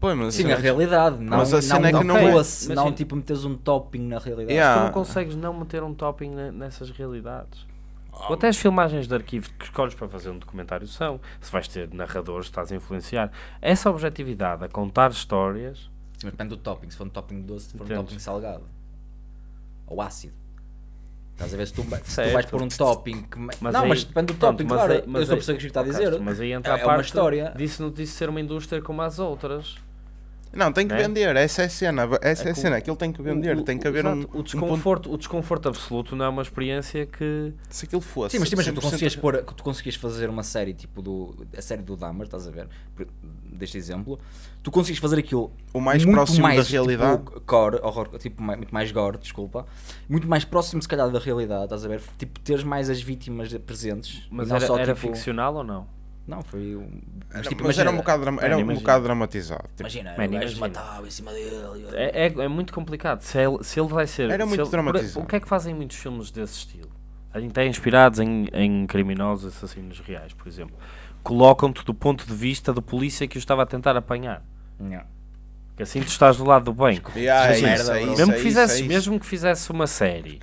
Pois, mas sim, a realidade. Não, mas a cena não, é que não, não, não é. Se não, assim, tipo, meteres um topping na realidade. Yeah. Tu não consegues não meter um topping na, nessas realidades. Oh. Ou até as filmagens de arquivo que escolhes para fazer um documentário são. Se vais ter narradores, estás a influenciar. Essa objetividade, a contar histórias... Mas depende do topping, se for um topping doce, se for um topping salgado ou ácido, estás a ver? Se tu, se tu vais pôr um topping que... mas não, aí, mas depende do topping, mas claro, aí, mas eu estou a perceber o que está a dizer, mas aí entra é, a parte é uma história. Disse, disse ser uma indústria como as outras. Não, tem que é? vender, essa é a cena, essa é a cena, aquilo tem que vender, o, tem que o, haver um, o desconforto, um ponto... O desconforto absoluto não é uma experiência que... Se aquilo fosse... Sim, mas imagina, tu conseguias, pôr, tu conseguias fazer uma série, tipo, do, a série do Dahmer, estás a ver, deste exemplo, tu conseguias fazer aquilo o mais muito próximo mais, da realidade, tipo, gore, horror, tipo, muito mais gore, desculpa, muito mais próximo, se calhar, da realidade, estás a ver, tipo, teres mais as vítimas presentes. Mas não era, só, era tipo... ficcional ou não? Não, foi um... Mas, tipo, mas imagina, era um bocado, drama, era um bocado dramatizado. Tipo. Imagina, man, imagina. Matava em cima dele. É, é, é muito complicado. Se ele, se ele vai ser... Era muito ele, dramatizado. Por, o que é que fazem muitos filmes desse estilo? Até inspirados em, em criminosos, assassinos reais, por exemplo. Colocam-te do ponto de vista do polícia que o estava a tentar apanhar. Não. Que assim tu estás do lado do bem. Yeah, assim, é isso, é isso, mesmo, é que fizesse, é mesmo que fizesse uma série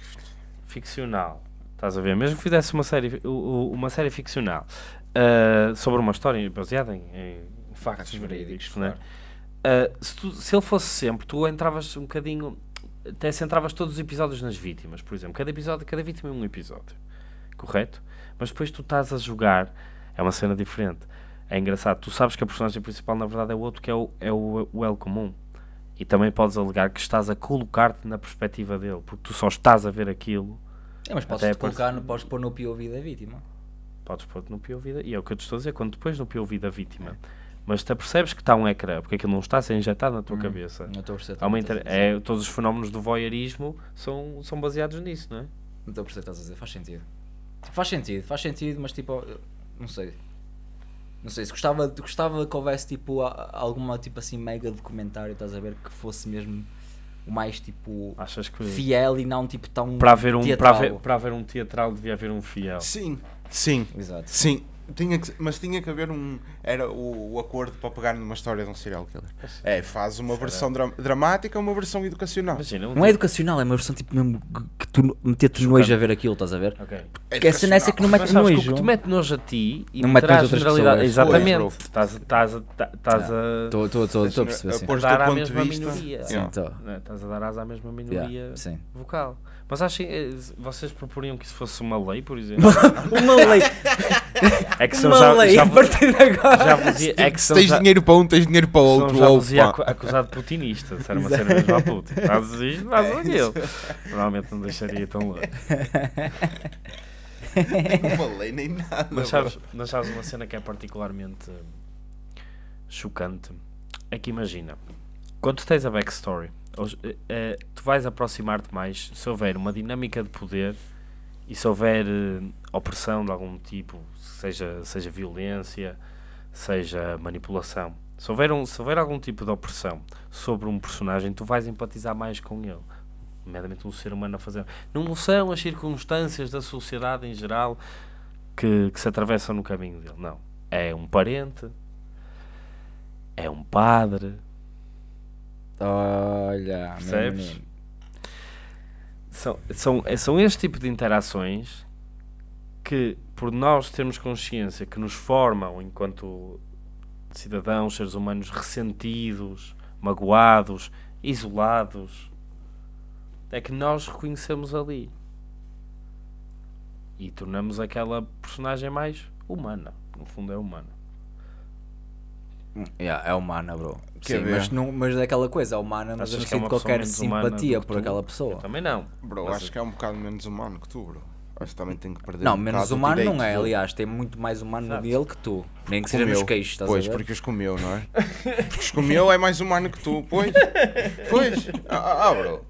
ficcional, estás a ver? Mesmo que fizesse uma série, uma série ficcional... Uh, sobre uma história baseada em, em factos verídicos, claro. Né? uh, se, tu, se ele fosse sempre, tu entravas um bocadinho, até se entravas todos os episódios nas vítimas, por exemplo, cada episódio, cada vítima é um episódio, correto? Mas depois tu estás a jogar, é uma cena diferente, é engraçado, tu sabes que a personagem principal na verdade é o outro, que é o, é o, o El Comum, e também podes alegar que estás a colocar-te na perspectiva dele, porque tu só estás a ver aquilo. É, mas podes colocar, no, podes pôr no P O V da vítima. Podes pôr-te no P O V da... E é o que eu te estou a dizer, quando depois no P O V da vítima, é. Mas te apercebes que está um ecrã, porque aquilo não está a ser injetado na tua hum, cabeça. Não estou a perceber. Há uma inter... é, todos os fenómenos do voyeurismo são, são baseados nisso, não é? Não estou a perceber o que estás a dizer, faz sentido. Faz sentido, faz sentido, mas tipo, não sei. Não sei, se gostava, gostava que houvesse tipo alguma tipo assim mega documentário, estás a ver, que fosse mesmo... o mais tipo achas que... fiel e não tipo tão para haver um para haver, para haver um teatral devia haver um fiel. Sim, sim, exato. Sim, Tinha que, mas tinha que haver um... Era o, o acordo para pegar numa história de um serial killer. É, faz uma Será? versão dra dramática, uma versão educacional. Imagina, um não tipo... é educacional, é uma versão tipo mesmo que tu meter-te nojo a ver aquilo, estás a ver? Okay. Que essa não é que não mete nojo. Tu mete nojo a ti e não traz generalidade. Exatamente. Estás a... Estou a perceber, sim. Estás a dar à mesma minoria. Sim, estou. Estás a dar asa à mesma minoria vocal. Mas acho que vocês proporiam que isso fosse uma lei, por exemplo? Uma lei! É que são uma já, lei, já, a partir de agora! Já vozia, é que são tens já, dinheiro para um, tens dinheiro para outro. Já vozia acusado de putinista, de ser uma cena mesmo à puta. Fazes isto, fazes aquilo. Provavelmente não deixaria tão longe. Uma lei nem nada. Mas sabes, mas sabes uma cena que é particularmente chocante? É que imagina, quando tens a backstory, tu vais aproximar-te mais se houver uma dinâmica de poder e se houver opressão de algum tipo, seja, seja violência, seja manipulação. Se houver, um, se houver algum tipo de opressão sobre um personagem, tu vais empatizar mais com ele, nomeadamente um ser humano a fazer. Não são as circunstâncias da sociedade em geral que, que se atravessam no caminho dele, não. É um parente, é um padre. Olha, percebes? São, são, são este tipo de interações que, por nós termos consciência que nos formam enquanto cidadãos, seres humanos ressentidos, magoados, isolados, é que nós reconhecemos ali e tornamos aquela personagem mais humana. No fundo é humana. Yeah, é humana, bro. Sim, mas, não, mas é aquela coisa, é humana, mas eu não sinto qualquer simpatia por aquela pessoa. Eu também não. Bro, mas acho é... que é um bocado menos humano que tu, bro. Acho que também tenho que perder. Não, um menos humano não é, aliás, tem muito mais humano Exato. nele que tu. Porque nem que seja nos queixos, estás pois, a ver? Porque os comeu, não é? Os comeu é mais humano que tu, pois. Pois. Ah, ah, bro.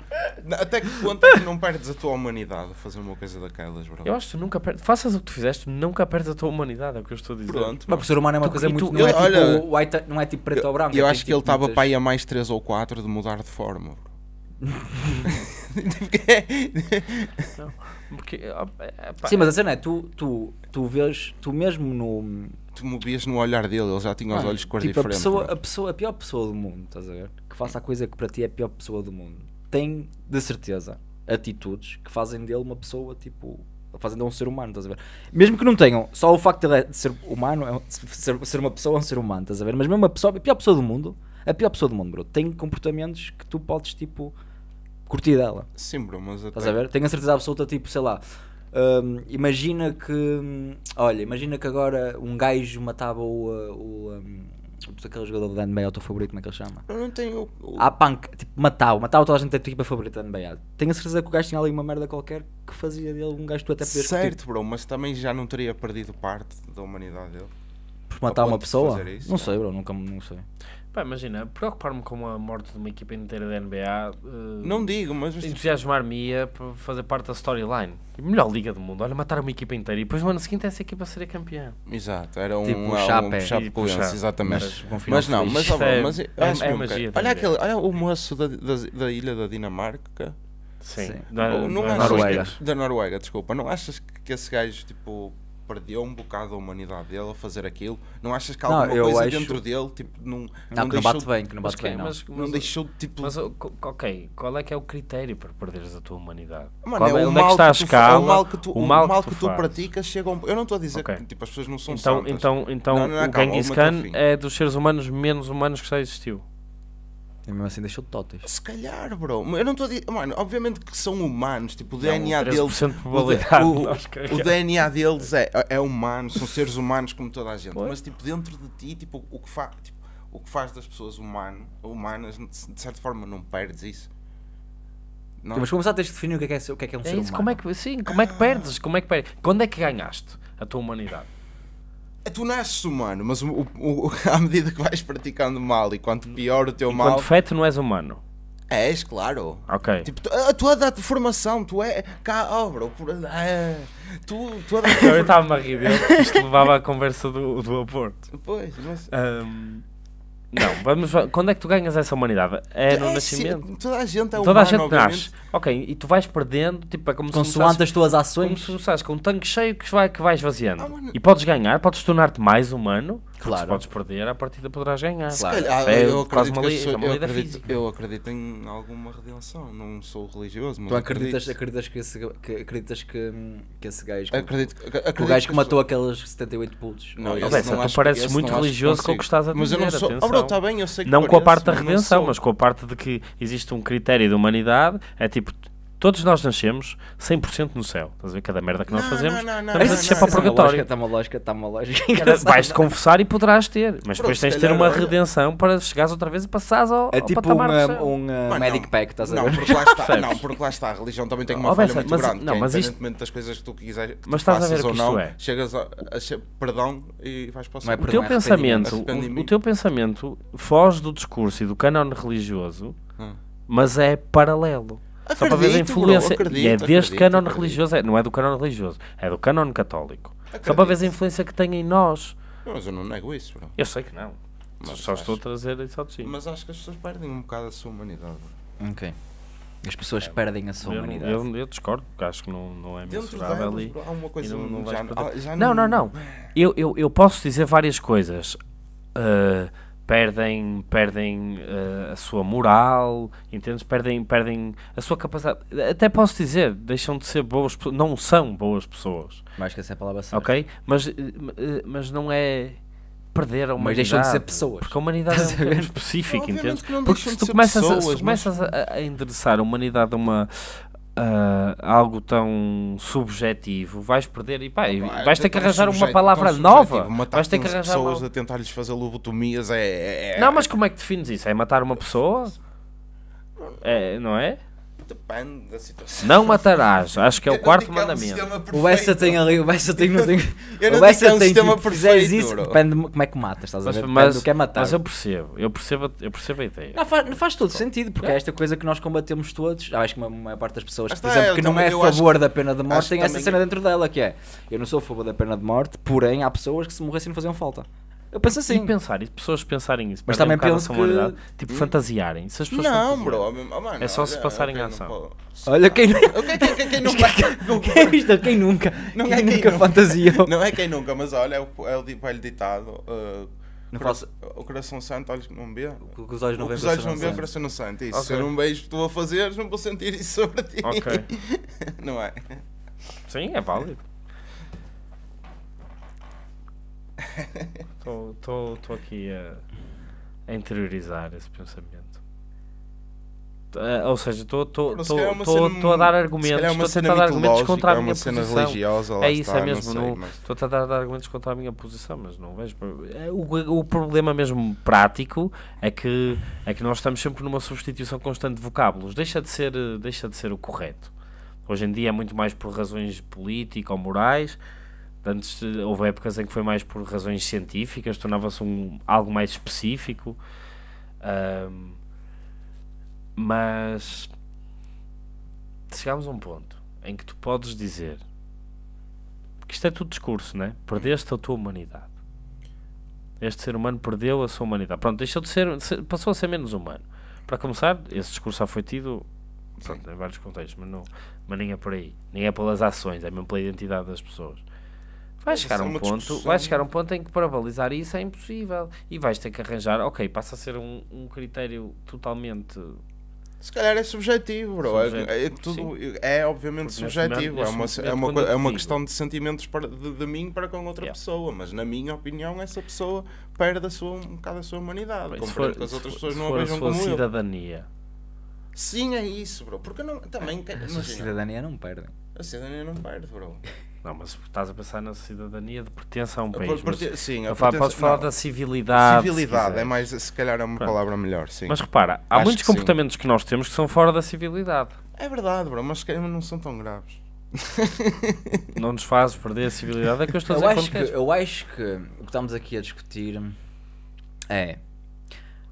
Até que ponto é que não perdes a tua humanidade a fazer uma coisa daquelas, bro? Eu acho que tu nunca perdes. Faças o que tu fizeste, nunca perdes a tua humanidade, é o que eu estou a dizer. Pronto. Mas o ser humano é uma tu, coisa tu, muito... Tu, não, é olha, tipo, white, não é tipo preto eu, ou branco. Eu acho que tipo ele estava muitas... para aí a mais três ou quatro de mudar de forma, bro. Não, porque, opa, sim, mas a cena é tu, tu, tu vês, tu mesmo no... Tu movias no olhar dele, ele já tinha os ah, olhos de cor tipo diferente. A pessoa, a pessoa, a pior pessoa do mundo, estás a ver? Que faça a coisa que para ti é a pior pessoa do mundo, tem de certeza atitudes que fazem dele uma pessoa, tipo, fazem dele um ser humano, estás a ver? Mesmo que não tenham, só o facto de, de ser humano, de ser, de ser uma pessoa é um ser humano, estás a ver? Mas mesmo a, pessoa, a pior pessoa do mundo, a pior pessoa do mundo, bro, tem comportamentos que tu podes, tipo... curtir dela. Sim, bro, mas até... Estás a ver? Tenho a certeza absoluta, tipo, sei lá, hum, imagina que... Olha, imagina que agora um gajo matava o... o, o aquele jogador do N B A, o teu favorito, como é que ele chama? Eu não tenho... O... Ah, punk, tipo, matava, matava toda a gente da tua equipa favorita da N B A. Tenho a certeza que o gajo tinha ali uma merda qualquer que fazia dele um gajo que tu até poderes curtir. Certo, bro, mas também já não teria perdido parte da humanidade dele? Por matar uma pessoa? Isso, não é? Sei, bro, nunca não sei. Pá, imagina, preocupar-me com a morte de uma equipa inteira da N B A... Uh, não digo, mas... entusiasmar-me-ia para fazer parte da storyline. Melhor liga do mundo, olha, matar uma equipa inteira e depois no ano seguinte essa equipa seria campeã. Exato, era um... Tipo um chapa, um é. Exatamente. Mas, mas não, mas... É, mas, mas, mas é, é, é magia. Olha, aquele, olha o moço da, da, da ilha da Dinamarca... Sim, Sim. Da, oh, não da, achas, Noruega. Da Noruega, desculpa. Não achas que esse gajo, tipo... perdeu um bocado a humanidade dele a fazer aquilo? Não achas que há alguma não, coisa acho... dentro dele tipo, não, não, não que deixou... não bate bem, que não bate mas, bem, não. Mas, mas, não deixou tipo... Mas, ok, qual é que é o critério para perderes a tua humanidade? Mano, é, é, o, mal é, que está que tu, é o mal que tu, o mal o mal que tu, que tu praticas chega a um... Eu não estou a dizer okay. que tipo, as pessoas não são então, santas. Então, então não, não, não, o Genghis Khan é dos seres humanos menos humanos que já existiu. E mesmo assim deixou de tóteis. Se calhar, bro. Eu não estou a dizer... Mano, obviamente que são humanos. Tipo, o D N A não, deles... O, o, o D N A deles é, é humano. São seres humanos como toda a gente. Pois. Mas, tipo, dentro de ti, tipo, o que, fa, tipo, o que faz das pessoas humano, humanas, de certa forma, não perdes isso. Não? Mas começar a teres de definir o que é, o que é, que é um é ser isso, humano. Como é que, sim, como é que perdes? Como é que perdes? Quando é que ganhaste a tua humanidade? Tu nasces humano, mas o, o, o, à medida que vais praticando mal e quanto pior o teu mal... Enquanto feto não és humano. És, claro. Ok. Tipo, tu, a tua data de formação, tu é... Cá, oh, bro, por, é, tu, tu a data... Eu estava-me a rir, isto levava à conversa do, do aborto. Pois, mas... Um, Não, vamos, quando é que tu ganhas essa humanidade? É no é, nascimento? Se, toda a gente é humana. Toda a gente nasce. Ok, e tu vais perdendo, tipo, é como consoante se as tuas ações. Como se começares com um tanque cheio que vai que vais vaziando. Ah, e podes ganhar, podes tornar-te mais humano. Claro. Se podes perder, à partida poderás ganhar. Claro. Calhar, é, eu, acredito uma, eu, sou, uma eu, acredito, eu acredito em alguma redenção. Não sou religioso, mas tu acreditas, acreditas que esse, que, acreditas que, que esse gajo... Acredito, que, acredito o gajo que, que matou aqueles setenta e oito putos. Não, não, Bessa, não tu pareces muito religioso com o que estás a dizer. Não, tá bem, eu sei que não parece, com a parte da redenção, mas com a parte de que existe um critério de humanidade, é tipo, todos nós nascemos cem por cento no céu. Estás a ver? Cada merda que nós não, fazemos, não, não, não, estamos a descer para o purgatório. Está uma lógica, está uma lógica. Vais-te confessar e poderás ter, mas pronto, depois tens de ter uma redenção para chegares outra vez e passares ao, é tipo ao patamar uma, do céu. Um uh, medic pack, estás a ver? Não, porque lá está, não, porque lá está, a religião também tem uma oh, falha mas, muito mas, grande, não, mas independentemente isto, das coisas que tu quiseres, que mas tu estás a ver que isto é. Chegas a, a che perdão e vais para o céu. O teu pensamento foge do discurso e do cânone religioso, mas é paralelo. Só acredito, para ver a influência, bro, acredito, e é deste cânone religioso, é, não é do cânone religioso, é do cânone católico. Acredito. Só para ver a influência que tem em nós. Mas eu não nego isso, bro. Eu sei que não, mas só acho, estou a trazer isso ao de cima. Mas acho que as pessoas perdem um bocado a sua humanidade. Ok. As pessoas é, perdem a sua eu, humanidade. Eu, eu discordo, porque acho que não, não é mensurável ali. Há uma coisa não, não, já, já não, não, não. Eu, eu, eu posso dizer várias coisas. Uh, Perdem, perdem uh, a sua moral, entendes? Perdem, perdem a sua capacidade. Até posso dizer, deixam de ser boas pessoas, não são boas pessoas. Mais que essa é a palavra certa. Ok? Mas, uh, mas não é perder a humanidade. Mas deixam de ser pessoas. Porque a humanidade é um específica, entendes? Porque se tu começas, pessoas, a, se começas mas... a, a endereçar a humanidade a uma... Uh, algo tão subjetivo, vais perder e pá, vais ter que arranjar uma palavra nova. Vais ter que arranjar pessoas a tentar-lhes fazer lobotomias é, é. Não, mas como é que defines isso? É matar uma pessoa? É, não é? Depende da situação. Não matarás, acho que é o quarto mandamento. O Bessa tem ali, o Bessa tem. O Bessa tem que fizeres isso, depende de como é que matas, estás a ver? Mas o que é matar. Mas eu percebo, eu percebo, eu percebo a ideia. Não faz, faz todo sentido, porque é esta coisa que nós combatemos todos. Acho que a maior parte das pessoas, por exemplo, que não é a favor da pena de morte, tem essa cena dentro dela que é: eu não sou a favor da pena de morte, porém há pessoas que se morressem não faziam falta. Eu penso assim. E pensar, e pessoas pensarem isso. Mas também um penso que... Tipo, fantasiarem. Se as pessoas não, bro. É só se passarem a ação. Olha, quem nunca... É isto? Quem nunca? Não quem é quem nunca fantasiou. Não é quem nunca, mas olha, é o, é o, é o ditado... Uh, não cora faço... O coração santo, olhos que não vê. O que os olhos não veem, o coração não sente. Isso, okay. Se eu não vejo o que tu a fazeres, não vou sentir isso sobre ti. Ok. Não é? Sim, é válido. Estou aqui a, a interiorizar esse pensamento. Uh, ou seja, estou a dar argumentos, estou a tentar dar argumentos contra a minha posição. É isso, é mesmo. Estou a tentar dar argumentos contra a minha posição, mas não vejo. O, o problema mesmo prático é que, é que nós estamos sempre numa substituição constante de vocábulos. Deixa de ser, deixa de ser o correto. Hoje em dia é muito mais por razões políticas ou morais. Antes houve épocas em que foi mais por razões científicas, tornava-se um, algo mais específico, um, mas chegámos a um ponto em que tu podes dizer, porque isto é tudo discurso, né? Perdeste a tua humanidade, este ser humano perdeu a sua humanidade, pronto, deixou de ser, passou a ser menos humano. Para começar, esse discurso já foi tido, pronto, em vários contextos, mas, não, mas nem é por aí, nem é pelas ações, é mesmo pela identidade das pessoas. Vai chegar, um ponto, vai chegar um ponto em que para balizar isso é impossível e vais ter que arranjar, ok, passa a ser um, um critério totalmente... Se calhar é subjetivo, bro. Subjetivo, é, é, tudo, é obviamente porque subjetivo, momento, é, uma, momento, é, uma, é, uma, é uma questão de sentimentos para, de, de mim para com outra yeah. pessoa, mas na minha opinião essa pessoa perde a sua, um bocado a sua humanidade, bem, se for, que as outras se pessoas se não for a vejam como cidadania. Eu. Sim, é isso, bro, porque não, também... Ah, mas a cidadania não perde. A cidadania não perde, bro. Não, mas estás a pensar na cidadania de pertença a um país. Por, por, sim, a fala, podes falar não, da civilidade. Civilidade, é mais, se calhar é uma pronto. Palavra melhor, sim. Mas repara, há acho muitos que comportamentos sim. que nós temos que são fora da civilidade. É verdade, bro, mas não são tão graves. Não nos fazes perder a civilidade, é que eu estou a dizer. Eu acho, que, eu acho que o que estamos aqui a discutir é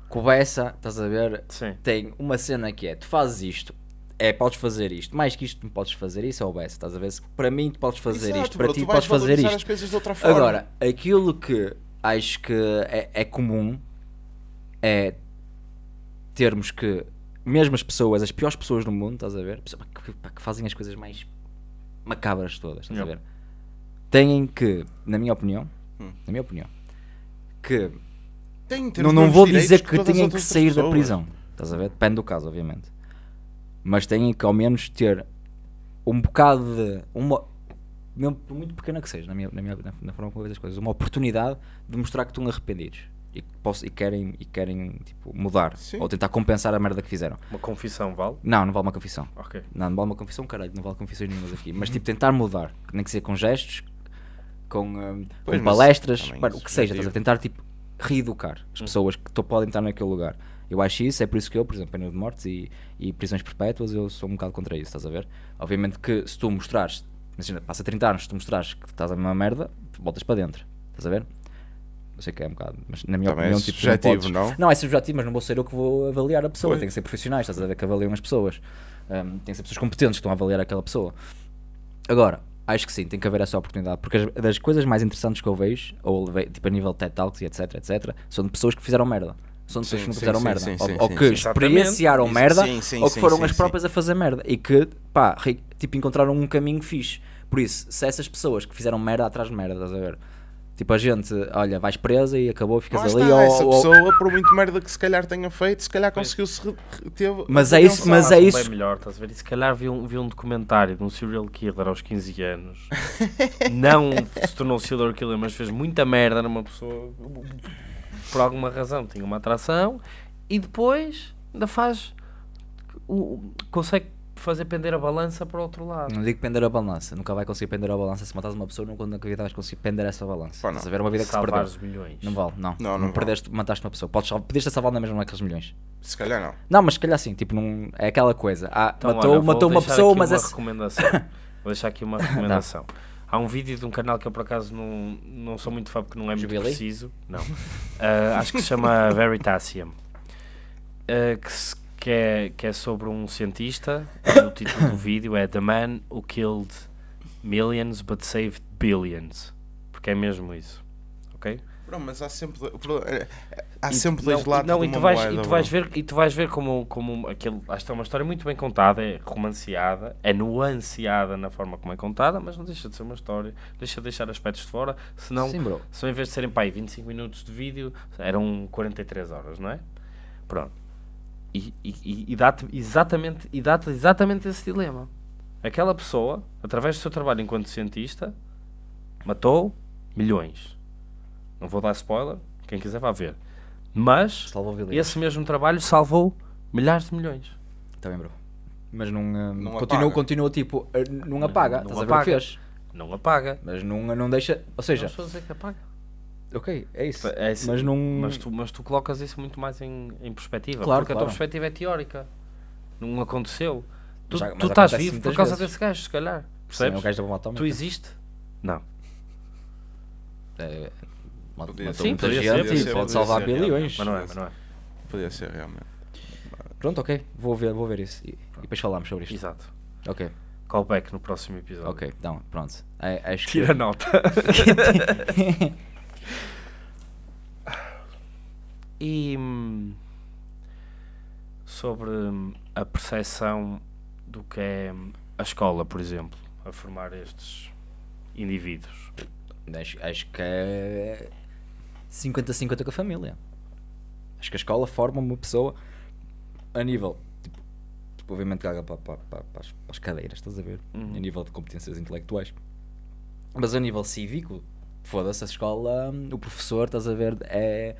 que o Bessa, estás a ver, sim. tem uma cena que é, tu fazes isto. É, podes fazer isto. Mais que isto, não podes fazer isso, ou Bessa, estás a ver? Para mim, tu podes fazer exato, isto. Para bro, ti, tu podes fazer isto. As coisas de outra forma. Agora, aquilo que acho que é, é comum é termos que, mesmo as pessoas, as piores pessoas do mundo, estás a ver? Pessoas que, que fazem as coisas mais macabras todas, estás yeah. a ver? Têm que, na minha opinião, hum. na minha opinião, que tem, tem não, não vou dizer que tenham que sair pessoas. da prisão, estás a ver? Depende do caso, obviamente. Mas têm que ao menos ter um bocado de, uma, mesmo por muito pequena que seja, na, minha, na, minha, na forma como eu vejo as coisas, uma oportunidade de mostrar que estão arrependidos e, que posso, e querem, e querem tipo, mudar. Sim. Ou tentar compensar a merda que fizeram. Uma confissão vale? Não, não vale uma confissão. Okay. Não, não vale uma confissão, caralho, não vale confissões nenhumas aqui. Mas tipo, tentar mudar, nem que seja com gestos, com, um, pois, com palestras, para, o que seja, estás a tentar tipo, reeducar as pessoas hum. que tô, podem estar naquele lugar. Eu acho isso, é por isso que eu, por exemplo, pena de mortes e, e prisões perpétuas, eu sou um bocado contra isso, estás a ver? Obviamente que se tu mostrares, imagina, passa trinta anos, se tu mostrares que estás a mesma merda, voltas para dentro, estás a ver? Eu sei que é um bocado, mas na minha Também opinião... é tipo, subjetivo, não, podes... não? Não, é subjetivo, mas não vou ser eu que vou avaliar a pessoa, tem que ser profissionais, estás a ver, que avaliam as pessoas. Um, tem que ser pessoas competentes que estão a avaliar aquela pessoa. Agora, acho que sim, tem que haver essa oportunidade, porque as, das coisas mais interessantes que eu vejo, ou tipo a nível de TED Talks e etc, etc, são de pessoas que fizeram merda. São pessoas sim, que não fizeram sim, merda, sim, ou, sim, ou que sim, experienciaram exatamente. merda, sim, sim, ou que foram sim, as próprias sim. a fazer merda, e que, pá, tipo, encontraram um caminho fixe. Por isso, se essas pessoas que fizeram merda atrás de merda, estás a ver? Tipo, a gente, olha, vais presa e acabou, ficas mas ali... Está, ou, essa ou, pessoa, ou... por muito merda que se calhar tenha feito, se calhar conseguiu-se... Mas é isso, mas é isso... Melhor, estás a ver? E se calhar vi um, vi um documentário de um serial killer aos quinze anos, não se tornou serial killer, mas fez muita merda numa pessoa... Por alguma razão tinha uma atração e depois ainda faz o, consegue fazer pender a balança para o outro lado. Não digo pender a balança, nunca vai conseguir pender a balança se matas uma pessoa, nunca na vida vais conseguir pender essa balança. Pô, não. Saber uma vida que se perdeu. Milhões. Não vale, não. Não, não, não vale. Perdeste, mataste uma pessoa. Podes, podias-te salvar na mesma não é aqueles milhões. Se calhar não. Não, mas se calhar sim, tipo, não, é aquela coisa. Ah, então, matou olha, matou uma pessoa, mas é. Esse... Vou deixar aqui uma recomendação. Há um vídeo de um canal que eu por acaso não, não sou muito fã porque não é muito Jubilei? preciso. Não. Uh, acho que se chama Veritasium. Uh, que, se, que, é, que é sobre um cientista. O título do vídeo é The Man Who Killed Millions But Saved Billions. Porque é mesmo isso. Ok? Bro, mas há sempre, há sempre dois lados de uma moeda. E tu vais ver, e tu vais ver como, como aquilo, acho que é uma história muito bem contada, é romanceada, é nuanceada na forma como é contada, mas não deixa de ser uma história, deixa de deixar aspectos de fora, senão, Sim, se em vez de serem pá, vinte e cinco minutos de vídeo, eram quarenta e três horas, não é? Pronto. E, e, e dá-te exatamente, e dá-te exatamente esse dilema. Aquela pessoa, através do seu trabalho enquanto cientista, matou milhões. Não vou dar spoiler, quem quiser vá ver. Mas esse mesmo trabalho salvou milhares de milhões. Está bem, bro. Mas não, uh, não continua, continua tipo, uh, não apaga. Não, não apaga. Fez. Não apaga. Mas não, não deixa. Ou seja. Não estou a dizer que apaga. Ok, é isso. É isso. Mas, não... mas, tu, mas tu colocas isso muito mais em, em perspectiva. Claro, porque claro. a tua perspectiva é teórica. Não aconteceu. Mas, tu, mas tu estás vivo por causa vezes. desse gajo, se calhar. Percebes? Sim, é o gajo da bomba atómica. Tu existe? Não. É. Podia Sim, podia ser, podia ser, pode salvar bilhões. Mas não é, mas não é. Podia ser, realmente. Pronto, ok. Vou ver, vou ver isso. E, e depois falamos sobre isto. Exato. Ok. Callback no próximo episódio. Ok, então, pronto. É, acho Tira que... nota. E sobre a percepção do que é a escola, por exemplo, a formar estes indivíduos. Acho, acho que é... cinquenta a cinquenta com a família. Acho que a escola forma uma pessoa a nível, tipo, tipo obviamente caga para, para, para, para, as, para as cadeiras, estás a ver? Uhum. A nível de competências intelectuais. Mas a nível cívico, foda-se, a escola, o professor, estás a ver, é...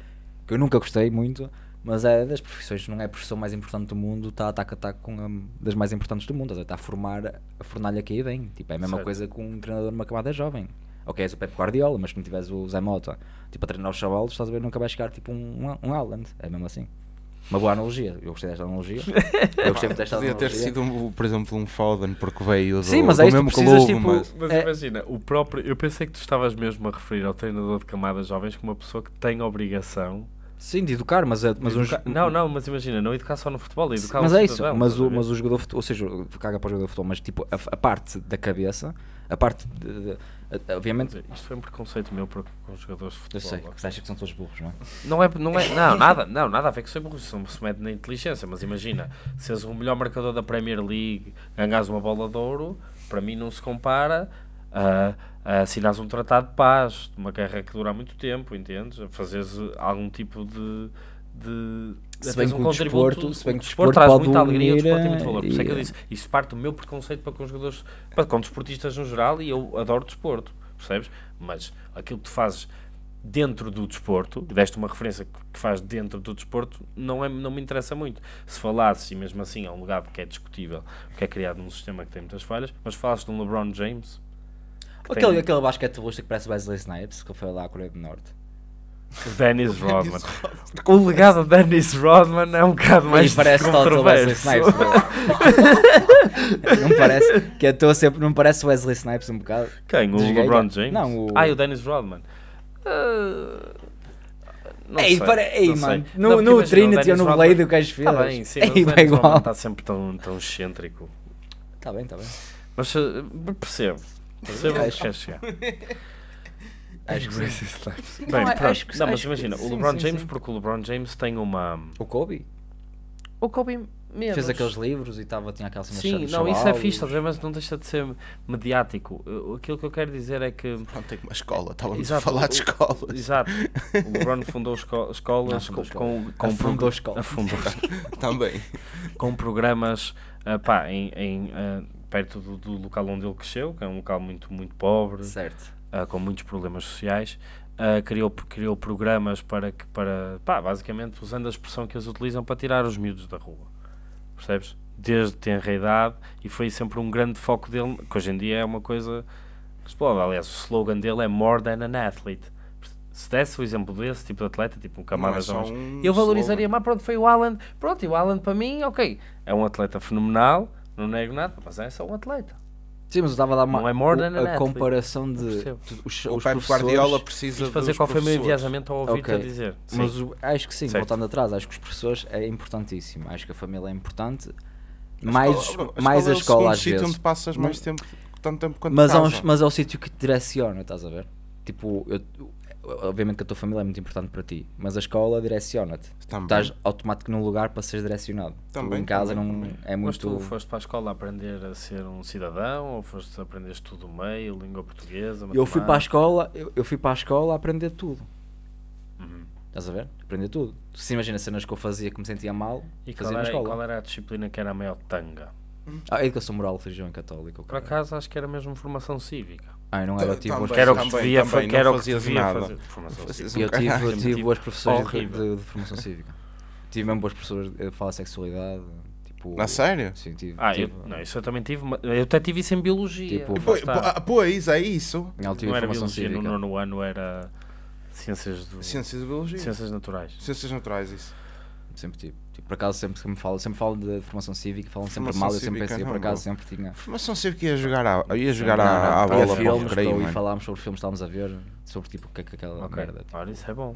que eu nunca gostei muito, mas é das profissões, não é a profissão mais importante do mundo, está tá, tá com a, das mais importantes do mundo, está a formar a fornalha que aí vem. Tipo, é a mesma certo. coisa com um treinador numa camada jovem. Ok, és o Pep Guardiola, mas se não tiveres o Zé Mota tipo, a treinar os chavalos, estás a ver, nunca vai chegar tipo um, um Haaland, é mesmo assim. Uma boa analogia, eu gostei desta analogia. Eu gostei muito desta analogia. Podia ter sido, um, por exemplo, um Foden, porque veio Sim, do, mas do aí mesmo clube. Tipo, mas mas é... imagina, o próprio, eu pensei que tu estavas mesmo a referir ao treinador de camadas jovens como uma pessoa que tem a obrigação... Sim, de educar, mas... É, mas educar, um... Não, não, mas imagina, não educar só no futebol, é educar Sim, mas é isso, mas o, mas o jogador de futebol, ou seja, caga para o jogador de futebol, mas tipo, a, a parte da cabeça, a parte... De, de, Obviamente... Isto foi um preconceito meu para com os jogadores de futebol. Eu sei, que você acha que são todos burros, não é? Não, é, não, é, não, nada, não nada a ver que sou burro, se mete na inteligência, mas imagina, se és o melhor marcador da Premier League, ganhas uma bola de ouro, para mim não se compara a, a assinar um tratado de paz, uma guerra que dura muito tempo, entendes? A fazeres algum tipo de... de se bem que um o desporto, se bem que o desporto traz muita alegria, o desporto tem muito valor, por isso é que eu disse, isso parte do meu preconceito para com os jogadores, para com desportistas no geral, e eu adoro desporto, percebes? Mas aquilo que tu fazes dentro do desporto, deste uma referência que faz dentro do desporto, não, é, não me interessa muito. Se falasses, e mesmo assim é um lugar que é discutível, que é criado num sistema que tem muitas falhas, mas falasses de um LeBron James... Aquele, tem... aquele basquetebolista que parece Wesley Snipes, que foi lá à Coreia do Norte. Dennis Rodman. O legado de Dennis Rodman é um bocado mais controverso. Não parece que eu estou sempre, não parece Wesley Snipes um bocado? Quem? O Desgueira? LeBron James? Não, o... Ah, o Dennis Rodman. Uh... Não ei, sei, para, ei não mano, sei. No, não, no Trinity ou no Blade o que és filho? Está bem, sim, ei, mas igual. Está sempre tão, tão excêntrico. Está bem, está bem. Mas uh, percebo, percebo o que queres chegar. Acho que sim. Bem, não, acho que, não, mas acho imagina, que, o LeBron sim, James, sim. Porque o LeBron James tem uma... O Kobe? O Kobe mesmo. Fez aqueles livros e tava, tinha aquela... Sim, não, isso é fixe, e... mas não deixa de ser mediático. Aquilo que eu quero dizer é que... Não, tem uma escola, estávamos a falar de escolas. Exato, o LeBron fundou esco escolas não, com... com fundou escolas. Também. Com programas, uh, pá, em, em, uh, perto do, do local onde ele cresceu, que é um local muito, muito pobre. Certo. Uh, com muitos problemas sociais, uh, criou, criou programas para que, para, pá, basicamente usando a expressão que eles utilizam, para tirar os miúdos da rua, percebes? Desde tenra idade, e foi sempre um grande foco dele, que hoje em dia é uma coisa que explode. Aliás, o slogan dele é More Than An Athlete. Se desse o exemplo desse tipo de atleta, tipo um camada, é um eu valorizaria slogan. Mas pronto, foi o Haaland, pronto, e o Haaland para mim, ok, é um atleta fenomenal, não nego nada, mas é só um atleta. Sim, mas eu estava a dar uma a comparação de... Os, o os Pep Guardiola precisa de fazer qual foi o meu enviajamento ao ouvir-te okay. a dizer. Sim. Mas o, acho que sim, certo. Voltando atrás, acho que os professores é importantíssimo. Acho que a família é importante. A mais, escola, mais a escola, é o às vezes. Onde passas mais mas, tempo, tanto tempo quanto mas, um, mas é o sítio que te direciona, estás a ver? Tipo, eu, obviamente que a tua família é muito importante para ti, mas a escola direciona-te. Estás automático num lugar para seres direcionado. Também, tu, em casa também, não também. É muito... Mas tu foste para a escola aprender a ser um cidadão ou foste aprender tudo o meio, língua portuguesa, matemática? Eu fui para a escola, eu, eu fui para a escola a aprender tudo. Uhum. Estás a ver? Aprender tudo. Se imagina cenas que eu fazia que me sentia mal, e fazia na escola. E qual era a disciplina que era a maior tanga? Ah, educação moral, religião católica. Por acaso acho que era mesmo formação cívica. Ah, não era tipo... Que era o que devia fazer. Eu tive boas professoras de formação cívica. Tive mesmo boas professoras de falar sexualidade. Na sério? Sim, tive. Ah, isso eu também tive. Eu até tive isso em biologia. Pois, é isso. Não era biologia, no nono ano era ciências do... Ciências de biologia. Ciências naturais. Ciências naturais, isso. Sempre tive. Por acaso sempre que me falam, sempre falo de formação cívica, falam sempre mal, eu sempre pensei, por acaso sempre tinha. Formação cívica ia jogar à, ia jogar à bola para o recreio, e falámos sobre filmes que estávamos a ver, sobre tipo que, que aquela okay. merda. Tipo. Olha, isso é bom.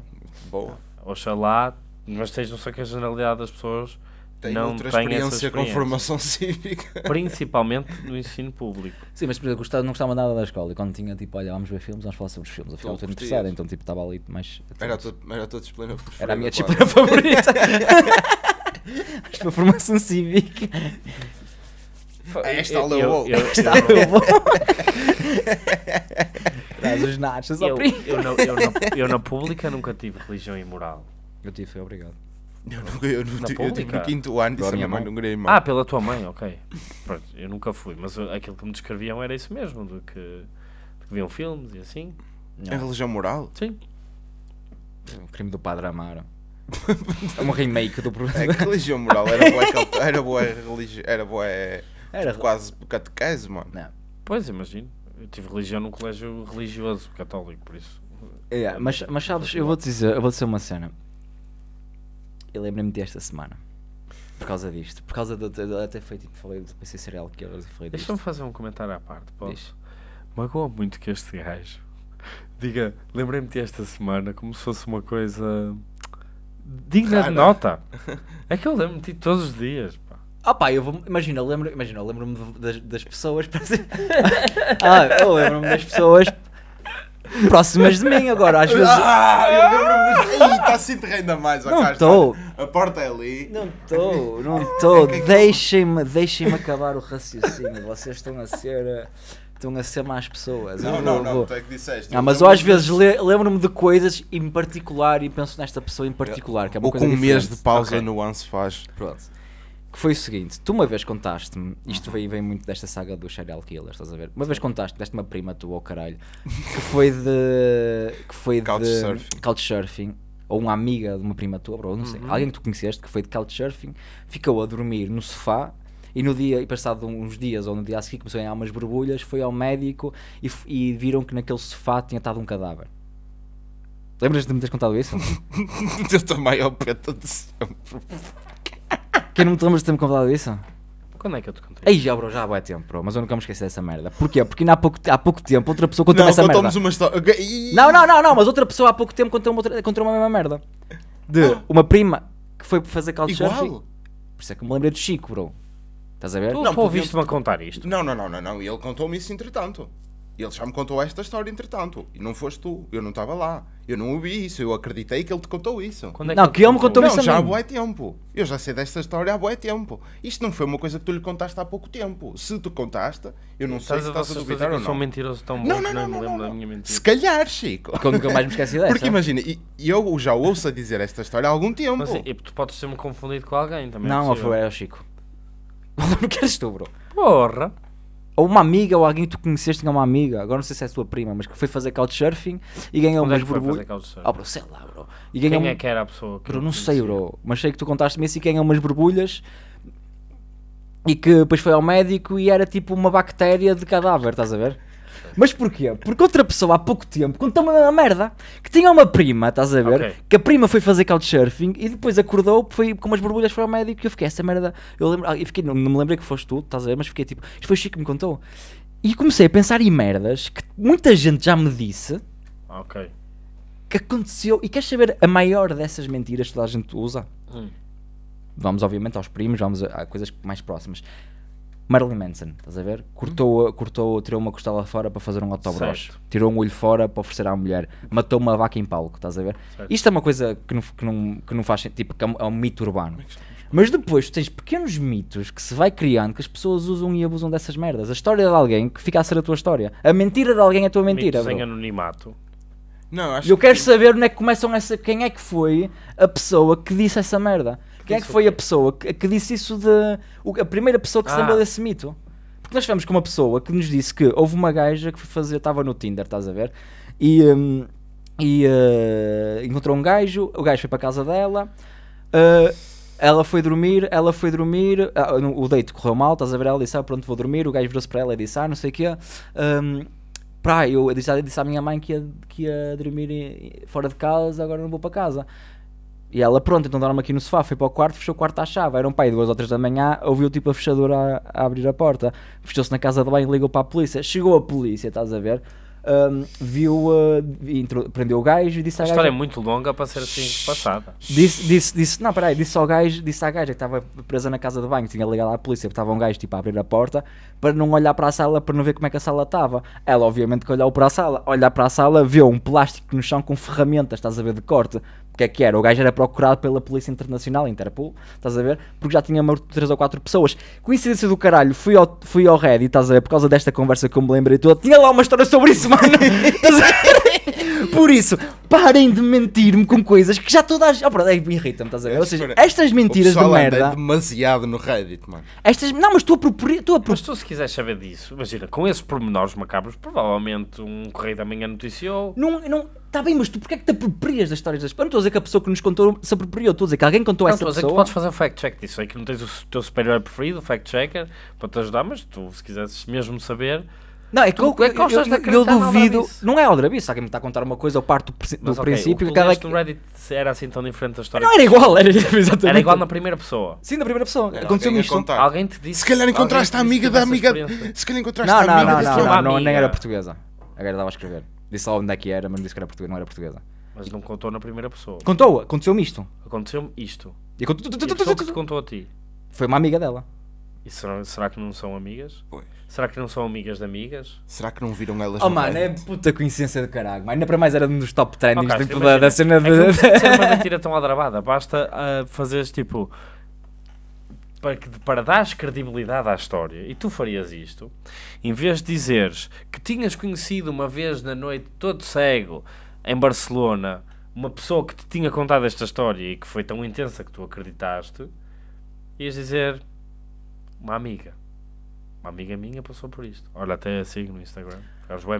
Boa. Oxalá, mas tens não sei que a generalidade das pessoas tem não outra tem experiência, experiência com formação cívica. Principalmente no ensino público. Sim, mas por exemplo, gostava, não gostava nada da escola, e quando tinha tipo, olha, vamos ver filmes, vamos falar sobre os filmes, afinal estou interessado, então tipo, estava ali mais... Era a tua disciplina favorita. Era a minha disciplina favorita. Acho que a formação cívica. Esta aula eu traz os nachos ao primo. Eu na pública nunca tive religião e moral. Eu tive, foi obrigado. Eu, nunca, eu, não eu tive no quinto ano, disse a minha mãe, não queria ir mal. Ah, pela tua mãe, ok. Pronto, eu nunca fui, mas aquilo que me descreviam era isso mesmo, do que, do que viam filmes e assim. É religião moral? Sim. O crime do padre Amaro. É um remake do problema. É que religião moral era boa, era boa religião, era boa, era quase catequese, mano. Não. Pois, imagino. Eu tive religião num colégio religioso católico, por isso. É, mas, mas sabes, eu vou te dizer, eu vou te dizer uma cena. Eu lembrei-me desta semana por causa disto, por causa de, de, de até foi tipo, falei do P C Serial que horas e falei disto. Deixa-me fazer um comentário à parte, posso? Magoa muito que este gajo diga, lembrei-me desta semana como se fosse uma coisa digna de nota. É que eu lembro-me de ti todos os dias, pá. Ah pá, eu vou... Imagina, eu lembro-me lembro das, das pessoas... Para ser... Ah, eu lembro-me das pessoas próximas de mim agora, às vezes. Ah, eu lembro-me. Está se enterrando ainda mais. Não estou. A porta é ali. Não estou, não estou. Deixem-me, deixem-me acabar o raciocínio. Vocês estão a ser... estão a ser más pessoas. Não, eu não, vou, não, vou. Tu é que disseste. Não, mas eu às vezes le, lembro-me de coisas em particular e penso nesta pessoa em particular. Que é uma ou coisa com um diferente. Mês de pausa, okay. Nuance faz. Pronto. Que foi o seguinte, tu uma vez contaste-me, isto vem, vem muito desta saga do Serial Killer, estás a ver? Uma vez contaste, deste uma prima tua, ao oh, caralho, que foi de... que foi Couchsurfing. De... Couchsurfing. Ou uma amiga de uma prima tua, bro, não sei. Uhum. Alguém que tu conheceste que foi de Couchsurfing, ficou a dormir no sofá. E no dia, e passado uns dias ou no dia a seguir começou a ganhar umas borbulhas, foi ao médico e, e viram que naquele sofá tinha estado um cadáver. Lembras de me teres contado isso? Eu também ao pé de sempre. Quem não te lembras de ter-me contado isso? Quando é que eu te contei? Aí já, bro, já há bué tempo, bro, mas eu nunca me esqueci dessa merda. Porquê? Porque ainda há pouco, há pouco tempo outra pessoa contou essa merda. Uma história... Não, não, não, não, mas outra pessoa há pouco tempo contou uma, outra, contou uma mesma merda. De uma prima que foi fazer couchsurfing. Igual? Por isso é que me lembrei do Chico, bro. Estás a ver? Tu, não, tu ouviste-me a contar isto? Não, não, não, não, não. Ele contou-me isso entretanto. Ele já me contou esta história entretanto. E não foste tu. Eu não estava lá. Eu não ouvi isso. Eu acreditei que ele te contou isso. Quando é que não, que ele me contou, contou isso não, já há bué tempo. Eu já sei desta história há bué tempo. Isto não foi uma coisa que tu lhe contaste há pouco tempo. Se tu contaste, eu não estás sei se estás a duvidar ou não. São mentirosos tão bons, não, não, não, não, não, não, não me lembro não. da minha mentira. Se calhar, Chico. Como que eu mais me esqueci dessa? Porque imagina, e, eu já ouço a dizer esta história há algum tempo. Mas, e tu podes ser-me confundido com alguém também. Não, ou foi o Chico. Não queres tu, bro? Porra! Ou uma amiga, ou alguém que tu conheceste, tinha uma amiga, agora não sei se é a tua prima, mas que foi fazer couchsurfing e ganhou umas borbulhas. Ah, bro, sei lá, bro. E ganhou quem um... é que era a pessoa? Que bro, não sei, bro, mas sei que tu contaste-me isso e ganhou umas borbulhas e que depois foi ao médico e era tipo uma bactéria de cadáver, estás a ver? Mas porquê? Porque outra pessoa há pouco tempo contou-me uma merda que tinha uma prima, estás a ver? Okay. Que a prima foi fazer couchsurfing e depois acordou, foi com umas borbulhas, foi ao médico e eu fiquei, essa merda. Eu lembro, eu fiquei, não, não me lembrei que foste tu, estás a ver? Mas fiquei tipo, isto foi o Chico que me contou. E comecei a pensar em merdas que muita gente já me disse okay. que aconteceu. E queres saber a maior dessas mentiras que toda a gente usa? Hum. Vamos, obviamente, aos primos, vamos a, a coisas mais próximas. Marilyn Manson, estás a ver? Cortou, cortou, tirou uma costela fora para fazer um autobroche. Tirou um olho fora para oferecer à mulher. Matou uma vaca em palco, estás a ver? Certo. Isto é uma coisa que não, que não, que não faz sentido, tipo, que é um mito urbano. Mas depois tu tens pequenos mitos que se vai criando, que as pessoas usam e abusam dessas merdas. A história de alguém que fica a ser a tua história. A mentira de alguém é a tua mentira. Mitos em anonimato. Não, acho eu que quero que... saber onde é que começam essa... quem é que foi a pessoa que disse essa merda. Quem é que foi a pessoa que, que disse isso de... A primeira pessoa que se lembrou ah. desse mito. Porque nós tivemos com uma pessoa que nos disse que houve uma gaja que foi fazer... Estava no Tinder, estás a ver? E, um, e uh, encontrou um gajo, o gajo foi para a casa dela, uh, ela foi dormir, ela foi dormir, ah, no, o date correu mal, estás a ver? Ela disse, ah, pronto, vou dormir, o gajo virou-se para ela e disse, ah, não sei o quê... Um, pra, eu, eu, disse, eu disse à minha mãe que ia, que ia dormir fora de casa, agora não vou para casa. E ela, pronto, então dorme aqui no sofá, foi para o quarto, fechou o quarto à chave. Era um pai, duas ou três da manhã, ouviu tipo a fechadura a, a abrir a porta. Fechou-se na casa de banho, ligou para a polícia. Chegou a polícia, estás a ver? Um, viu, uh, entrou, prendeu o gajo e disse à gaja... A história é muito longa para ser assim passada. Disse, disse, disse, não, peraí, disse ao gajo, disse à gaja que estava presa na casa de banho, tinha ligado à polícia, porque estava um gajo tipo a abrir a porta, para não olhar para a sala, para não ver como é que a sala estava. Ela, obviamente, que olhou para a sala, olhar para a sala, viu um plástico no chão com ferramentas, estás a ver, de corte. O que é que era? O gajo era procurado pela Polícia Internacional, Interpol, estás a ver? Porque já tinha três ou quatro pessoas. Coincidência do caralho, fui ao, fui ao Reddit, estás a ver? Por causa desta conversa que eu me lembrei toda, tinha lá uma história sobre isso, mano! Estás a ver? Por isso, parem de mentir-me com coisas que já todas... Oh, pronto, irrita-me, estás a ver? Ou seja, estas mentiras de merda... é demasiado no Reddit, mano. Estas... Não, mas tu a propor... tu a propor... Mas tu se quiseres saber disso, imagina, com esses pormenores macabros, provavelmente um Correio da Manhã noticiou... Não, não... Está bem, mas tu porquê é que te aproprias das histórias das pessoas? Não estou a dizer que a pessoa que nos contou se apropriou, estou a dizer que alguém contou não, essa pessoa. Não, estou a dizer que tu podes fazer um fact-check disso, é que não tens o teu superior preferido, o fact-checker, para te ajudar, mas tu, se quisesses mesmo saber... Não, é que tu, eu, é que eu, eu, eu, eu duvido... Não é aldrabice, alguém me está a contar uma coisa, eu parto do, mas, do okay, princípio... Mas ok, o que... Reddit era assim tão diferente da história... Não, era igual, era exatamente... Era igual na primeira pessoa. Sim, na primeira pessoa, aconteceu-me isto. Contar. Alguém te disse... Se calhar encontraste a amiga da amiga... Se calhar encontraste a amiga da amiga... Não, não, não, nem era portuguesa. Agora estava a escrever. Disse lá onde é que era, mas não disse que era portuguesa, não era portuguesa. Mas não contou na primeira pessoa. Contou, aconteceu-me isto. Aconteceu-me isto. E a pessoa que te contou a ti? Foi uma amiga dela. E será, será que não são amigas? Pois. Será que não são amigas de amigas? Será que não viram elas oh, no mano, Reddit? É puta coincidência do caralho. Ainda para mais era um dos top trendings okay, tipo, da, da cena de... É que não ser uma mentira tão aldrabada. Basta uh, fazeres tipo... Para, para dares credibilidade à história, e tu farias isto, em vez de dizeres que tinhas conhecido uma vez na noite, todo cego, em Barcelona, uma pessoa que te tinha contado esta história e que foi tão intensa que tu acreditaste, ias dizer, uma amiga, uma amiga minha passou por isto. Olha, até sigo no Instagram.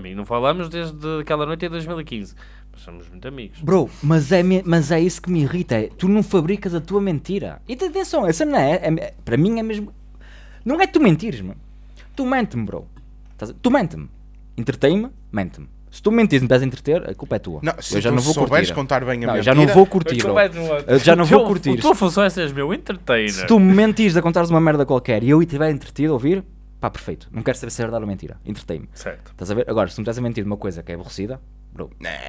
Bem, não falamos desde aquela noite em dois mil e quinze, mas somos muito amigos. Bro, mas é, mas é isso que me irrita, é, tu não fabricas a tua mentira. E atenção, essa não é, é para mim é mesmo... Não é tu mentires, mano. Tu mente-me, bro. Tu mente-me. Entretei-me, mente-me. Se tu mentires e me estás a entreter, a culpa é tua. Não, se eu já tu não vou souberes curtir. Contar bem a não, já não vou curtir, bro. Eu já não vou curtir. A tua função é seres meu entertainer. Se tu me mentires a contares uma merda qualquer e eu estiver entretido a ouvir... Pá, perfeito. Não quero saber se é verdade ou mentira. Entretei-me. Certo. Estás a ver? Agora, se tu me estás a mentir de uma coisa que é aborrecida, bro,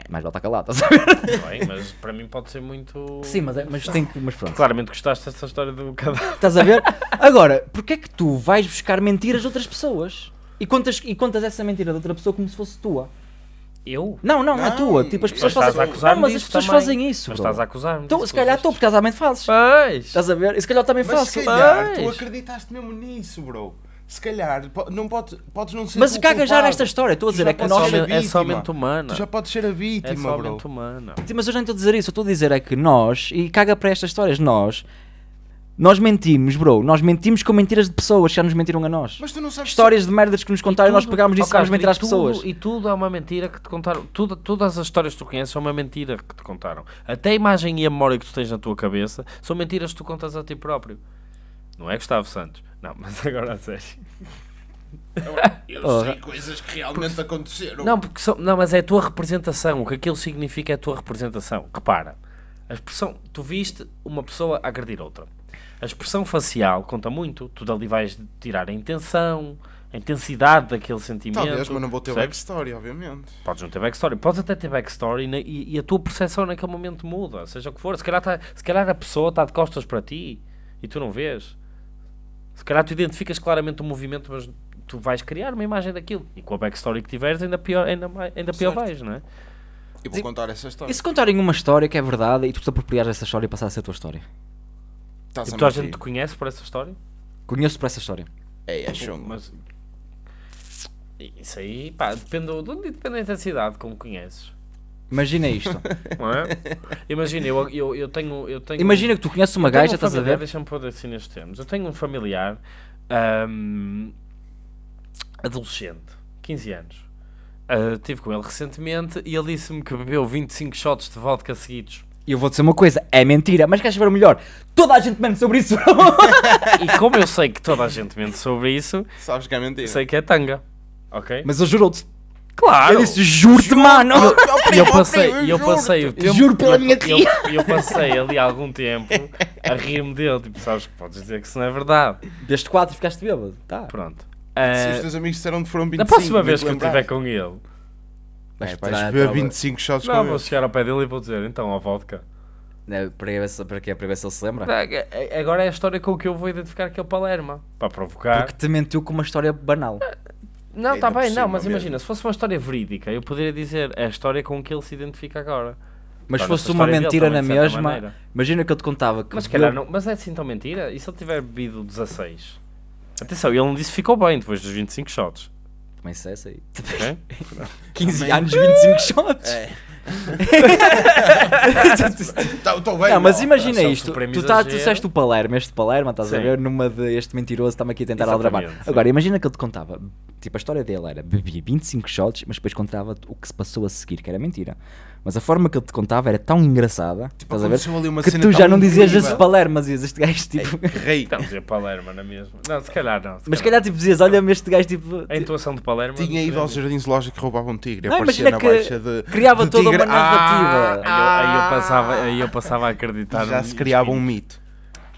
mais vale estar calado, estás a ver? Bem, mas para mim pode ser muito... Sim, mas, é, mas, tem que, mas pronto. Claramente gostaste dessa história do cadáver. Estás a ver? Agora, porquê é que tu vais buscar mentiras de outras pessoas? E contas, e contas essa mentira de outra pessoa como se fosse tua? Eu? Não, não, não. A tua. Tipo, as pessoas fazem... Não, mas as pessoas também. Fazem isso. Mas bro. Estás a acusar-me. Então, se calhar tu, porque também fazes. Pois. Estás a ver? E se calhar também fazes. Mas se calhar tu acreditaste mesmo nisso, bro. Se calhar, não pode, podes não ser. Mas caga já nesta história, estou a dizer, é que nós é somente humana. Tu já podes ser a vítima, é bro. Humana. Mas eu já não estou a dizer isso, eu estou a dizer é que nós, e caga para estas histórias, nós, nós mentimos, bro. Nós mentimos com mentiras de pessoas que já nos mentiram a nós. Mas tu não sabes histórias se... de merdas que nos contaram e tudo... nós pegámos disso e vamos mentir às pessoas. E tudo é uma mentira que te contaram. Tudo, todas as histórias que tu conheces são uma mentira que te contaram. Até a imagem e a memória que tu tens na tua cabeça são mentiras que tu contas a ti próprio. Não é Gustavo Santos? Não, mas agora a sério. Eu, eu sei coisas que realmente porque, aconteceram. Não, porque são, não, mas é a tua representação. O que aquilo significa é a tua representação. Repara, a expressão... Tu viste uma pessoa agredir outra. A expressão facial conta muito. Tu dali vais tirar a intenção, a intensidade daquele sentimento. Talvez, mas não vou ter certo? Backstory, obviamente. Podes não ter backstory. Podes até ter backstory na, e, e a tua percepção naquele momento muda. Seja o que for. Se calhar, tá, se calhar a pessoa está de costas para ti e tu não vês. Se calhar tu identificas claramente o movimento, mas tu vais criar uma imagem daquilo. E com a backstory que tiveres, ainda pior, ainda mais, ainda pior vais, não é? E vou contar essa história. E se contarem uma história que é verdade e tu te apropriares dessa história e passar a ser a tua história? Estás e tu a gente te conhece por essa história? Conheço por essa história. É, acho. Mas... Isso aí, pá, depende, depende da intensidade como conheces. Imagina isto. Não é? Imagina, eu, eu, eu, tenho, eu tenho... Imagina que tu conheces uma gaja, um estás a ver? Deixa-me pôr assim nestes termos. Eu tenho um familiar, um, adolescente, quinze anos. Uh, estive com ele recentemente e ele disse-me que bebeu vinte e cinco shots de vodka seguidos. E eu vou dizer uma coisa, é mentira, mas queres saber o melhor? Toda a gente mente sobre isso. E como eu sei que toda a gente mente sobre isso... Sabes que é mentira. Sei que é tanga, ok? Mas eu juro-te. Claro! Eu disse, juro-te, juro, mano! Eu, eu, eu passei, eu, eu passei o tempo... Juro pela eu, minha tia! Eu, eu passei ali algum tempo a rir-me dele. Tipo, sabes que podes dizer que isso não é verdade. Deste quatro ficaste bêbado. Tá. Pronto. Uh, Se os teus amigos disseram que foram vinte e cinco... Na próxima vez que eu estiver com ele... Vais beber vinte e cinco shots com ele. Não, vou chegar ao pé dele e vou dizer, então, a vodka. Não, para, ver se, para, quê? Para ver se ele se lembra. Não, agora é a história com que eu vou identificar que é o Palerma. Para provocar... Porque te mentiu com uma história banal. Não, está bem, não, mas mesmo. Imagina, se fosse uma história verídica, eu poderia dizer, é a história com que ele se identifica agora. Mas se fosse uma mentira dele, na mesma, maneira. Imagina que eu te contava que... Mas, calhar, não, mas é assim tão mentira? E se ele tiver bebido dezasseis? Atenção, ele não disse que ficou bem depois dos vinte e cinco shots. Também sei, é sei. Okay? quinze anos, vinte e cinco shots? É. Tô, tô bem, não, mas imagina não, isto. Tu, tá, tu disseste o Palermo, este Palermo, estás sim. A ver? Numa de este mentiroso, está-me aqui a tentar aldrabar. Agora, imagina que ele te contava. Tipo, a história dele era bebia vinte e cinco shots, mas depois contava o que se passou a seguir, que era mentira. Mas a forma que ele te contava era tão engraçada, tipo, estás a ver? Ali uma que cena tu já não dizias esse Palermo, mas dizias este gajo tipo. Ei, rei. Então dizia Palermo, não é mesmo? Não, se calhar não. Se calhar. Mas se calhar tipo dizias, olha-me este gajo tipo. A intuação de Palermo. Tinha ido aos jardins lógicos que roubava um tigre. Não, imagina na que baixa de, criava de toda uma narrativa. Ah, aí, eu, aí, eu passava, aí eu passava a acreditar. Já se criava um mito.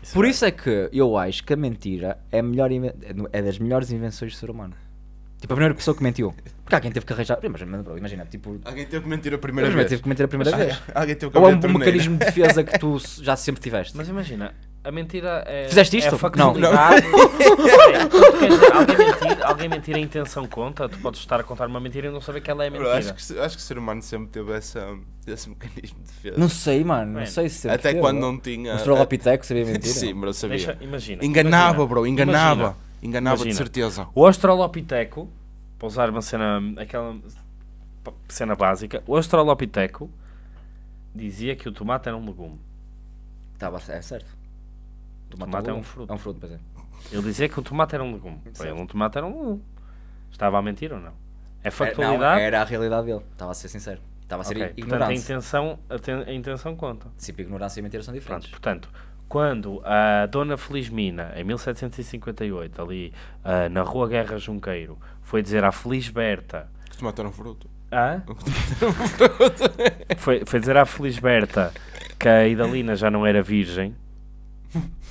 Isso Por é. Isso é que eu acho que a mentira é, a melhor, é das melhores invenções do ser humano. Tipo, a primeira pessoa que mentiu. Porque alguém teve que arranjar... Imagina, bro, imagina, tipo... Alguém teve que mentir a primeira vez. Teve que mentir a primeira vez. Alguém teve que mentir a primeira vez. Ou é um mecanismo de defesa que tu já sempre tiveste. Mas imagina, A mentira é... Fizeste isto? É não. não. É, quer dizer, alguém mentir, alguém mentir, a intenção conta. Tu podes estar a contar uma mentira e não saber que ela é mentira. Bro, acho, que, acho que o ser humano sempre teve essa, esse mecanismo de defesa. Não sei, mano. Man. Não sei se até teve, quando bro. Não tinha... O Australopiteco sabia mentira? Sim, bro, sabia. Deixa, imagina. Enganava, imagina, bro. Enganava. Imagina, enganava imagina. De certeza. O Australopiteco, para usar uma cena... Aquela cena básica. O Australopiteco dizia que o tomate era um legume. Tá, é certo. O tomate, tomate é um fruto. É um fruto, pois é. Ele dizia que o tomate era um legume. Para ele, um tomate era um legume. Estava a mentir ou não? É factualidade? Era, não, era a realidade dele. Estava a ser sincero. Estava a ser okay. ignorante. A intenção, a, a intenção conta. Sempre ignorância e mentira são diferentes. Pronto, portanto, quando a Dona Felizmina, em mil setecentos e cinquenta e oito, ali uh, na Rua Guerra Junqueiro, foi dizer à Felizberta... Que o tomate era um fruto. Ah? foi, foi dizer à Felizberta que a Idalina já não era virgem.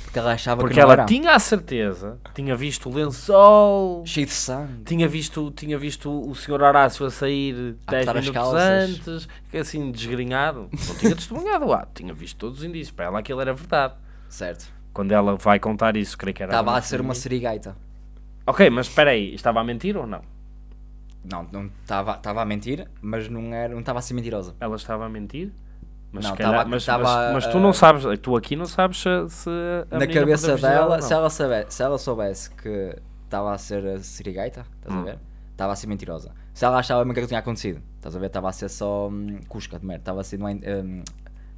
Porque ela achava Porque que não ela era. Tinha a certeza, tinha visto o lençol cheio de sangue, tinha visto, tinha visto o senhor Horácio a sair dez minutos antes, assim desgrenhado. Não tinha testemunhado, ah, tinha visto todos os indícios. Para ela aquilo era verdade, certo? Quando ela vai contar isso, creio que era estava a ser uma serigaita. Ok, mas espera aí, estava a mentir ou não? Não, não estava, estava a mentir, mas não era, não estava a ser mentirosa. Ela estava a mentir. Mas, não, calhar, tava, mas, tava, mas, mas tu não sabes, tu aqui não sabes se a na cabeça dela, se ela, soubesse, se ela soubesse que estava a ser serigaita, estás hum. a ver? Estava a ser mentirosa. Se ela achava mesmo que aquilo tinha acontecido, estás a ver? Estava a ser só hum, cusca de merda, estava a ser uma hum,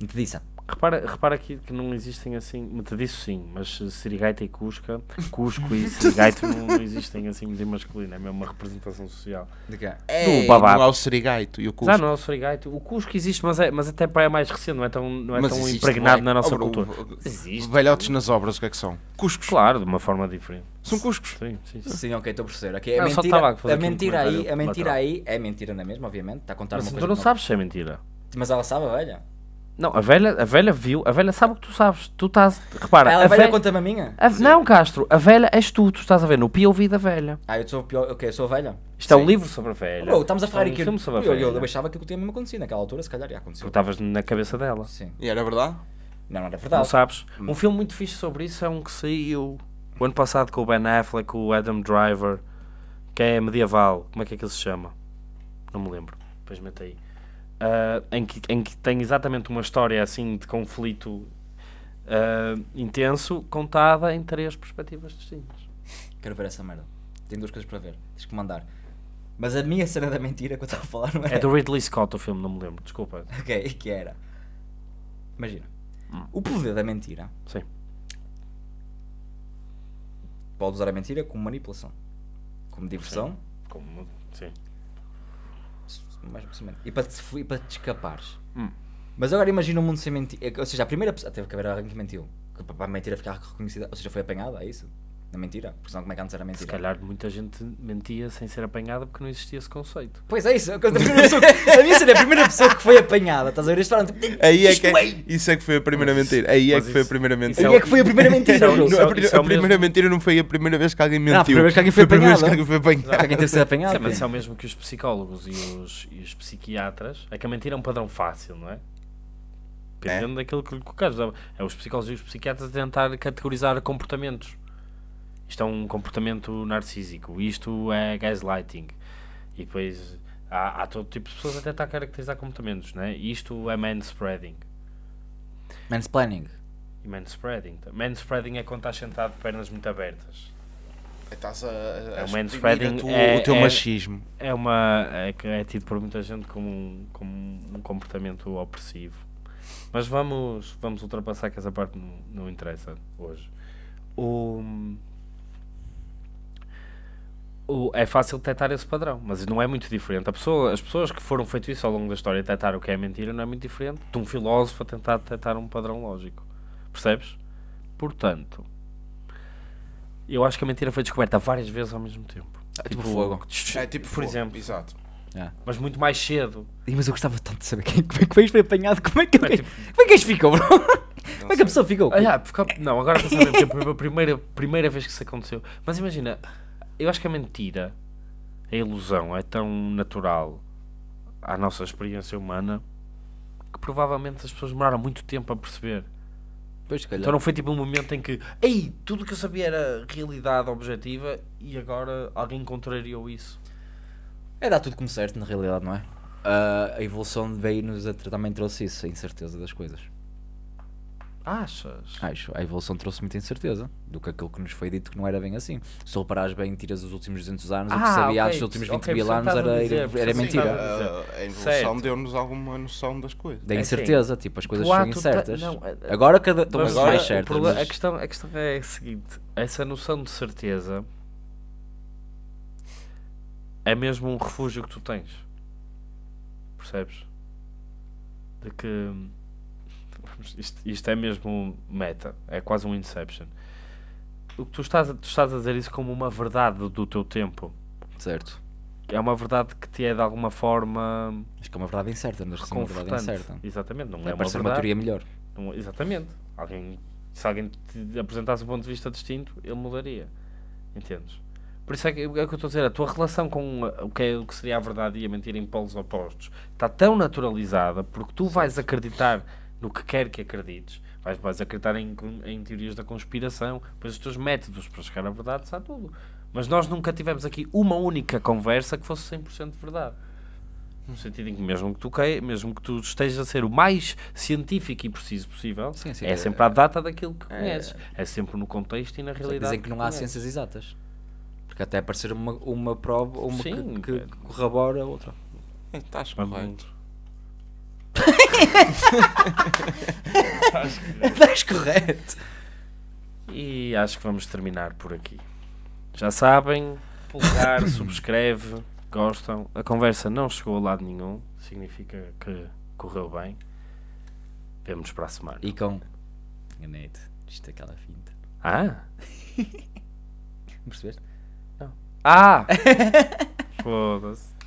metediça. Repara, repara aqui que não existem assim, metediço sim, mas serigaita e cusca, cusco e serigaita não, não existem assim de masculino, é mesmo uma representação social. De quê? Ei, do babado. Não há o serigaito e o cusco. Já não há o serigaito. O cusco existe, mas, é, mas até é mais recente, não é tão, não é tão existe, impregnado é? Na nossa obra, cultura. O, o, existe. Velhotes nas obras, o que é que são? Cuscos. Claro, de uma forma diferente. São cuscos. Sim, sim, sim. sim ok, estou a perceber. Okay, é não, mentira, a, a mentira, um aí, a mentira aí é mentira, não é mesmo? Obviamente, está a contar mas uma coisa. Tu não sabes se é mentira. Mas ela sabe, velha. Não, a velha, a velha viu, a velha sabe o que tu sabes, tu estás, repara... Ela, a velha, velha conta-me a minha? A, não, Castro, a velha és tu, tu estás a ver no P O V da velha. Ah, eu sou o okay, eu sou a velha? Isto sim. É um livro sobre a velha. Oh, estamos a falar aqui, é um eu, sobre a velha. Eu, eu achava que aquilo tinha mesmo acontecido, naquela altura se calhar ia acontecer. Tu estavas na cabeça dela. Sim. E era verdade? Não, não era verdade. Não sabes? Hum. Um filme muito fixe sobre isso é um que saiu o ano passado com o Ben Affleck, o Adam Driver, que é medieval, como é que é que ele se chama? Não me lembro, depois mete aí. Uh, em, que, em que tem exatamente uma história assim de conflito uh, intenso contada em três perspectivas distintas. Quero ver essa merda. Tenho duas coisas para ver. Tens que mandar. Mas a minha cena da mentira que eu estava a falar não é. É do Ridley Scott o filme, não me lembro. Desculpa. Ok, que era. Imagina. Hum. O poder da mentira. Sim. Pode usar a mentira como manipulação, como diversão. Sim. Como. Sim. Mais e para te, para te escapares. Hum. Mas agora imagina um mundo sem mentira. Ou seja, a primeira pessoa teve que haver alguém que mentiu. Para a mentira ficar reconhecida. Ou seja, foi apanhada, é isso? Na mentira? Porque senão como é que antes era mentira? Se calhar muita gente mentia sem ser apanhada porque não existia esse conceito. Pois é isso. A, pessoa, a minha cena é a primeira pessoa que foi apanhada. Estás a ver? Eles falam tipo, aí é que é, isso é que foi a primeira mentira. Aí é que foi a primeira mentira. Aí é que foi a primeira mentira. Não, não, a, a, a primeira mentira não foi a primeira vez que alguém mentiu. Não, a primeira vez que alguém foi apanhado. Foi a primeira vez que alguém foi apanhado. Alguém teve que ser apanhado. Sim, mas isso é o mesmo que os psicólogos e os, e os psiquiatras. É que a mentira é um padrão fácil, não é? Dependendo é. Daquilo que lhe colocares. É os psicólogos e os psiquiatras a tentar categorizar comportamentos. Isto é um comportamento narcísico, isto é gaslighting, e depois há, há todo tipo de pessoas a tentar caracterizar comportamentos, né? Isto é manspreading. Mansplaining. E manspreading. Manspreading é quando estás sentado de pernas muito abertas. Estás a, a, é o manspreading tu, é, o teu é, machismo. É, uma, é, é tido por muita gente como um, como um comportamento opressivo. Mas vamos, vamos ultrapassar que essa parte não, não interessa hoje. O... O, é fácil detectar esse padrão, mas não é muito diferente. A pessoa, as pessoas que foram feito isso ao longo da história, detectar o que é mentira não é muito diferente de um filósofo a tentar detectar um padrão lógico. Percebes? Portanto, eu acho que a mentira foi descoberta várias vezes ao mesmo tempo. É tipo, tipo fogo. É tipo por fogo, exemplo. Exato. É. Mas muito mais cedo. Mas eu gostava tanto de saber quem, como é que fez foi apanhado, como é que, é, tipo... como é que eles ficam, bro? Como é que a pessoa ficou? Ah, já, porque, não, agora estou a saber, porque foi a primeira, primeira vez que isso aconteceu. Mas imagina... Eu acho que a mentira, a ilusão, é tão natural à nossa experiência humana que provavelmente as pessoas demoraram muito tempo a perceber Pois, se calhar. Então não foi tipo um momento em que, ei, tudo que eu sabia era realidade objetiva e agora alguém contrariou isso. É dar tudo como certo, na realidade, não é? Uh, a evolução veio-nos a também trouxe isso, a incerteza das coisas. Achas? Acho. A evolução trouxe muita incerteza do que aquilo que nos foi dito que não era bem assim. Se reparares bem, tiras os últimos duzentos anos, ah, o que sabia okay. dos últimos vinte okay, mil anos era, dizer, era, era mentira. A, a evolução deu-nos alguma noção das coisas. Da incerteza, assim, tipo, as coisas são incertas. Tá, não, agora cada estão mais agora, certas. Problema, mas... a, questão, a questão é a seguinte, essa noção de certeza é mesmo um refúgio que tu tens. Percebes? De que... Isto, isto é mesmo meta, é quase um inception. O que tu estás, tu estás a dizer isso como uma verdade do teu tempo, certo? É uma verdade que te é de alguma forma, acho que é uma verdade incerta, mas uma verdade incerta. Exatamente, não é, é uma verdade, uma teoria melhor. Não, exatamente. Alguém, se alguém te apresentasse um ponto de vista distinto, ele mudaria, entendes? Por isso é que, é que eu estou a dizer, a tua relação com o que, é, o que seria a verdade e a mentira em polos opostos está tão naturalizada porque tu vais acreditar no que quer que acredites, vais, vais acreditar em, em teorias da conspiração, pois os teus métodos para chegar à verdade sabe tudo, mas nós nunca tivemos aqui uma única conversa que fosse cem por cento de verdade, no sentido em que mesmo que tu, mesmo que tu estejas a ser o mais científico e preciso possível, sim, sim, é sempre à data daquilo que conheces, é, é sempre no contexto e na realidade. Dizem que não há ciências exatas, porque até aparecer uma, uma prova uma sim, que, que é. corrobora a outra. Estás correto. Estás correto. Estás correto. E acho que vamos terminar por aqui. Já sabem, pulgar, subscreve, gostam. A conversa não chegou a lado nenhum, significa que correu bem. Vemo-nos para a semana. E com enganei-te, isto é aquela finta. Ah? Percebeste? Não. Ah! Foda-se.